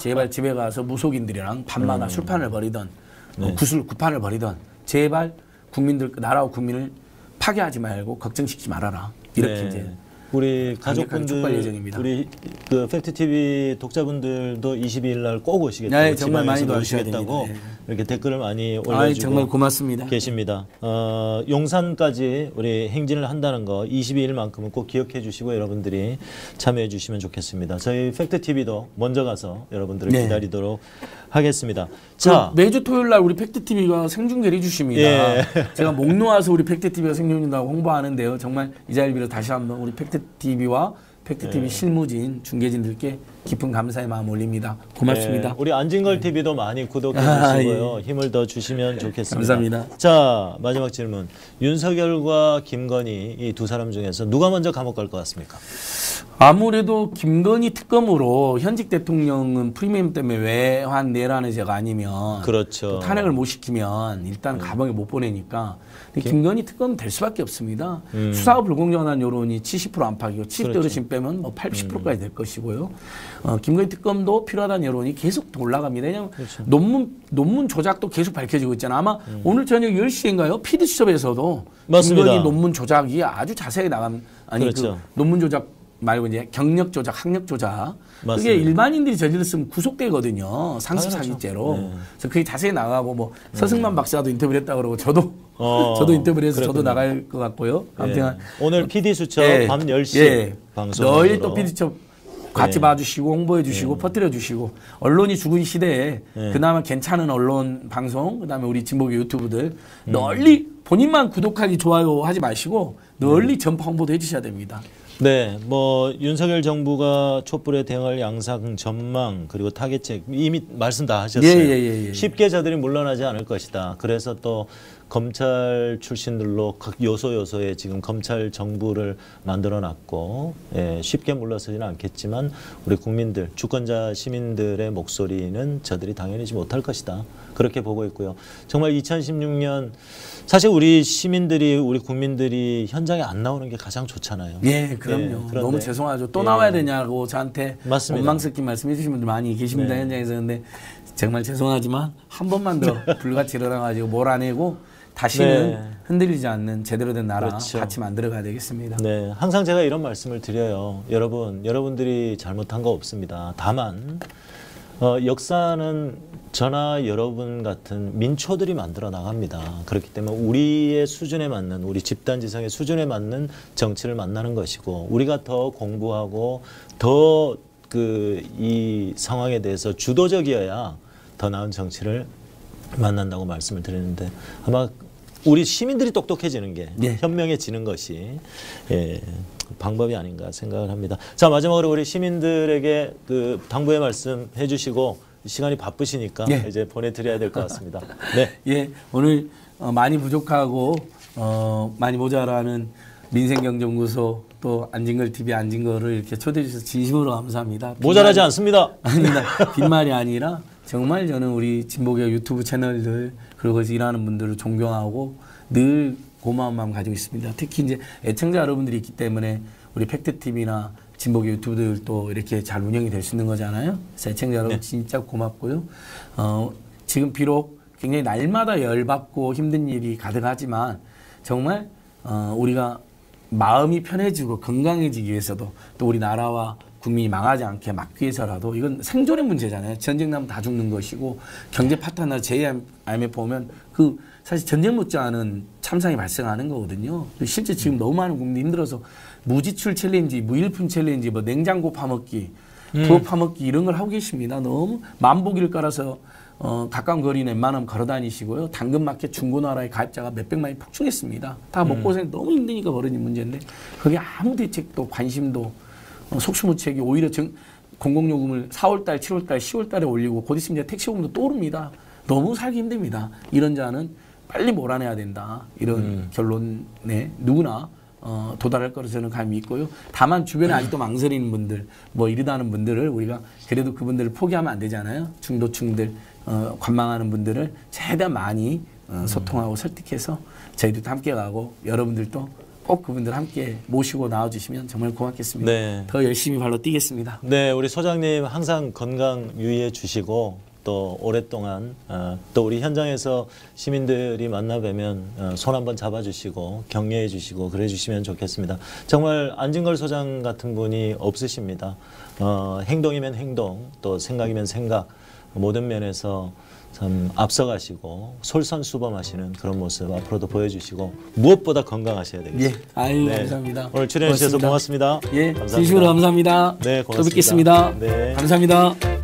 제발 집에 가서 무속인들이랑 밤마다 음. 술판을 벌이던 네. 구슬 구판을 벌이던 제발 국민들 나라와 국민을 파괴하지 말고 걱정시키지 말아라. 이렇게 네. 이제 우리 가족분들 예정입니다. 우리 그 팩트티비 독자분들도 이십이 일 날 꼭 오시겠다고 네, 정말 많이 도와주시겠다고 네. 이렇게 댓글을 많이 올려주고 정말 고맙습니다. 계십니다. 어, 용산까지 우리 행진을 한다는 거 이십이 일만큼은 꼭 기억해 주시고 여러분들이 참여해 주시면 좋겠습니다. 저희 팩트티비도 먼저 가서 여러분들을 네. 기다리도록 하겠습니다. 자, 매주 토요일 날 우리 팩트티비가 생중계를 해주십니다. 예. 제가 목 놓아서 우리 팩트티비가 생중계한다고 홍보하는데요. 정말 이 자리를 빌어 다시 한번 우리 팩트티비와 팩트티비 예. 실무진, 중계진들께 깊은 감사의 마음 올립니다. 고맙습니다. 예. 우리 안진걸티비도 예. 많이 구독해 주시고요. 아, 예. 힘을 더 주시면 좋겠습니다. 감사합니다. 자, 마지막 질문. 윤석열과 김건희 이 두 사람 중에서 누가 먼저 감옥 갈 것 같습니까? 아무래도 김건희 특검으로 현직 대통령은 프리미엄 때문에 외환 내란의 죄가 아니면 그렇죠. 탄핵을 못 시키면 일단 음. 감옥에 못 보내니까 근데 김건희 특검은 될 수밖에 없습니다. 음. 수사가 불공정한 여론이 칠십 퍼센트 안팎이고 칠십 대 어르신 빼면 뭐 팔십 퍼센트까지 될 것이고요. 어, 김건희 특검도 필요하다는 여론이 계속 올라갑니다. 왜냐하면 그렇죠. 논문, 논문 조작도 계속 밝혀지고 있잖아요. 아마 음. 오늘 저녁 열 시인가요? 피디수첩에서도 맞습니다. 김건희 논문 조작이 아주 자세히 나간 아니 그렇죠. 그 논문 조작 말고 이제 경력 조작, 학력 조작. 맞습니다. 그게 일반인들이 저질렀으면 구속되거든요. 상습 사기죄로. 네. 그래서 그게 자세히 나가고 뭐 네. 서승만 박사도 인터뷰를 했다 그러고 저도 어, 저도 인터뷰를 해서 그랬군요. 저도 나갈 것 같고요. 아무튼 네. 오늘 피디수첩 네. 밤 열 시 네. 방송으로. 너희 또 피디수첩 같이 네. 봐주시고 홍보해 주시고 네. 퍼뜨려 주시고 언론이 죽은 시대에 네. 그나마 괜찮은 언론 방송 그다음에 우리 진보계 유튜브들 음. 널리 본인만 구독하기 좋아요 하지 마시고 널리 네. 전파 홍보도 해주셔야 됩니다. 네, 뭐 윤석열 정부가 촛불에 대응할 양상 전망 그리고 타겟책 이미 말씀 다 하셨어요. 예, 예, 예, 예. 쉽게 저들이 물러나지 않을 것이다. 그래서 또 검찰 출신들로 각 요소 요소에 지금 검찰 정부를 만들어놨고 예, 쉽게 물러서지는 않겠지만 우리 국민들, 주권자 시민들의 목소리는 저들이 당연히 못할 것이다. 그렇게 보고 있고요. 정말 이천십육 년 사실 우리 시민들이 우리 국민들이 현장에 안 나오는 게 가장 좋잖아요. 예, 그럼요. 예, 너무 죄송하죠. 또 예. 나와야 되냐고 저한테 맞습니다. 원망스럽게 말씀해 주신 분들 많이 계십니다. 네. 현장에서. 근데 정말 죄송하지만 한 번만 더 불같이 일어나가지고 몰아내고 다시는 네. 흔들리지 않는 제대로 된 나라 그렇죠. 같이 만들어가야 되겠습니다. 네, 항상 제가 이런 말씀을 드려요. 여러분, 여러분들이 잘못한 거 없습니다. 다만 어, 역사는 저나 여러분 같은 민초들이 만들어 나갑니다. 그렇기 때문에 우리의 수준에 맞는, 우리 집단지성의 수준에 맞는 정치를 만나는 것이고 우리가 더 공부하고 더 그 이 상황에 대해서 주도적이어야 더 나은 정치를 만난다고 말씀을 드리는데 아마 우리 시민들이 똑똑해지는 게 네. 현명해지는 것이 예, 방법이 아닌가 생각을 합니다. 자, 마지막으로 우리 시민들에게 그 당부의 말씀 해주시고 시간이 바쁘시니까 네. 이제 보내드려야 될 것 같습니다. 네, 예, 오늘 많이 부족하고 어, 많이 모자라는 민생경제연구소 또 안진걸티비 안진걸을 이렇게 초대해 주셔서 진심으로 감사합니다. 모자라지 빈말이, 않습니다. 아닙니다. 빈말이 아니라 정말 저는 우리 진보계 유튜브 채널들 그리고 일하는 분들을 존경하고 늘 고마운 마음 가지고 있습니다. 특히 이제 애청자 여러분들이 있기 때문에 우리 팩트티비나 진보계 유튜브들 또 이렇게 잘 운영이 될 수 있는 거잖아요. 시청자 여러분 네. 진짜 고맙고요. 어, 지금 비록 굉장히 날마다 열받고 힘든 일이 가득하지만 정말 어, 우리가 마음이 편해지고 건강해지기 위해서도 또 우리 나라와 국민이 망하지 않게 막기 위해서라도 이건 생존의 문제잖아요. 전쟁 나면 다 죽는 것이고 경제 파탄이나 제이 아이엠에프 오면 그 사실 전쟁 못지않은 참상이 발생하는 거거든요. 실제 지금 너무 많은 국민이 힘들어서 무지출 챌린지, 무일품 챌린지, 뭐 냉장고 파먹기, 부엌 파먹기 이런 걸 하고 계십니다. 너무 만보기를 깔아서 어, 가까운 거리 웬만하면 걸어다니시고요. 당근마켓 중고나라의 가입자가 몇백만이 폭증했습니다. 다 먹고생 너무 힘드니까 벌어진 문제인데 그게 아무 대책도 관심도 어, 속수무책이 오히려 정, 공공요금을 사월달, 칠월달, 시월달에 올리고 곧 있으면 택시요금도 또 오릅니다. 너무 살기 힘듭니다. 이런 자는 빨리 몰아내야 된다. 이런 음. 결론에 누구나 어, 도달할 거로 저는 감이 있고요. 다만 주변에 아직도 망설이는 분들, 뭐 이러다 하는 분들을 우리가 그래도 그분들을 포기하면 안 되잖아요. 중도층들, 어, 관망하는 분들을 최대한 많이 어, 소통하고 설득해서 저희도 함께 가고 여러분들도 꼭 그분들 함께 모시고 나와주시면 정말 고맙겠습니다. 네. 더 열심히 발로 뛰겠습니다. 네, 우리 소장님 항상 건강 유의해 주시고 또 오랫동안 어, 또 우리 현장에서 시민들이 만나뵈면 어, 손 한번 잡아주시고 격려해 주시고 그래 주시면 좋겠습니다. 정말 안진걸 소장 같은 분이 없으십니다. 어, 행동이면 행동, 또 생각이면 생각, 모든 면에서 참 앞서가시고 솔선수범하시는 그런 모습 앞으로도 보여주시고 무엇보다 건강하셔야 되겠습니다. 예, 아유 네. 감사합니다. 오늘 출연해 주셔서 고맙습니다. 고맙습니다. 예, 진심으로 감사합니다. 네, 고맙습니다. 또 뵙겠습니다. 네, 감사합니다.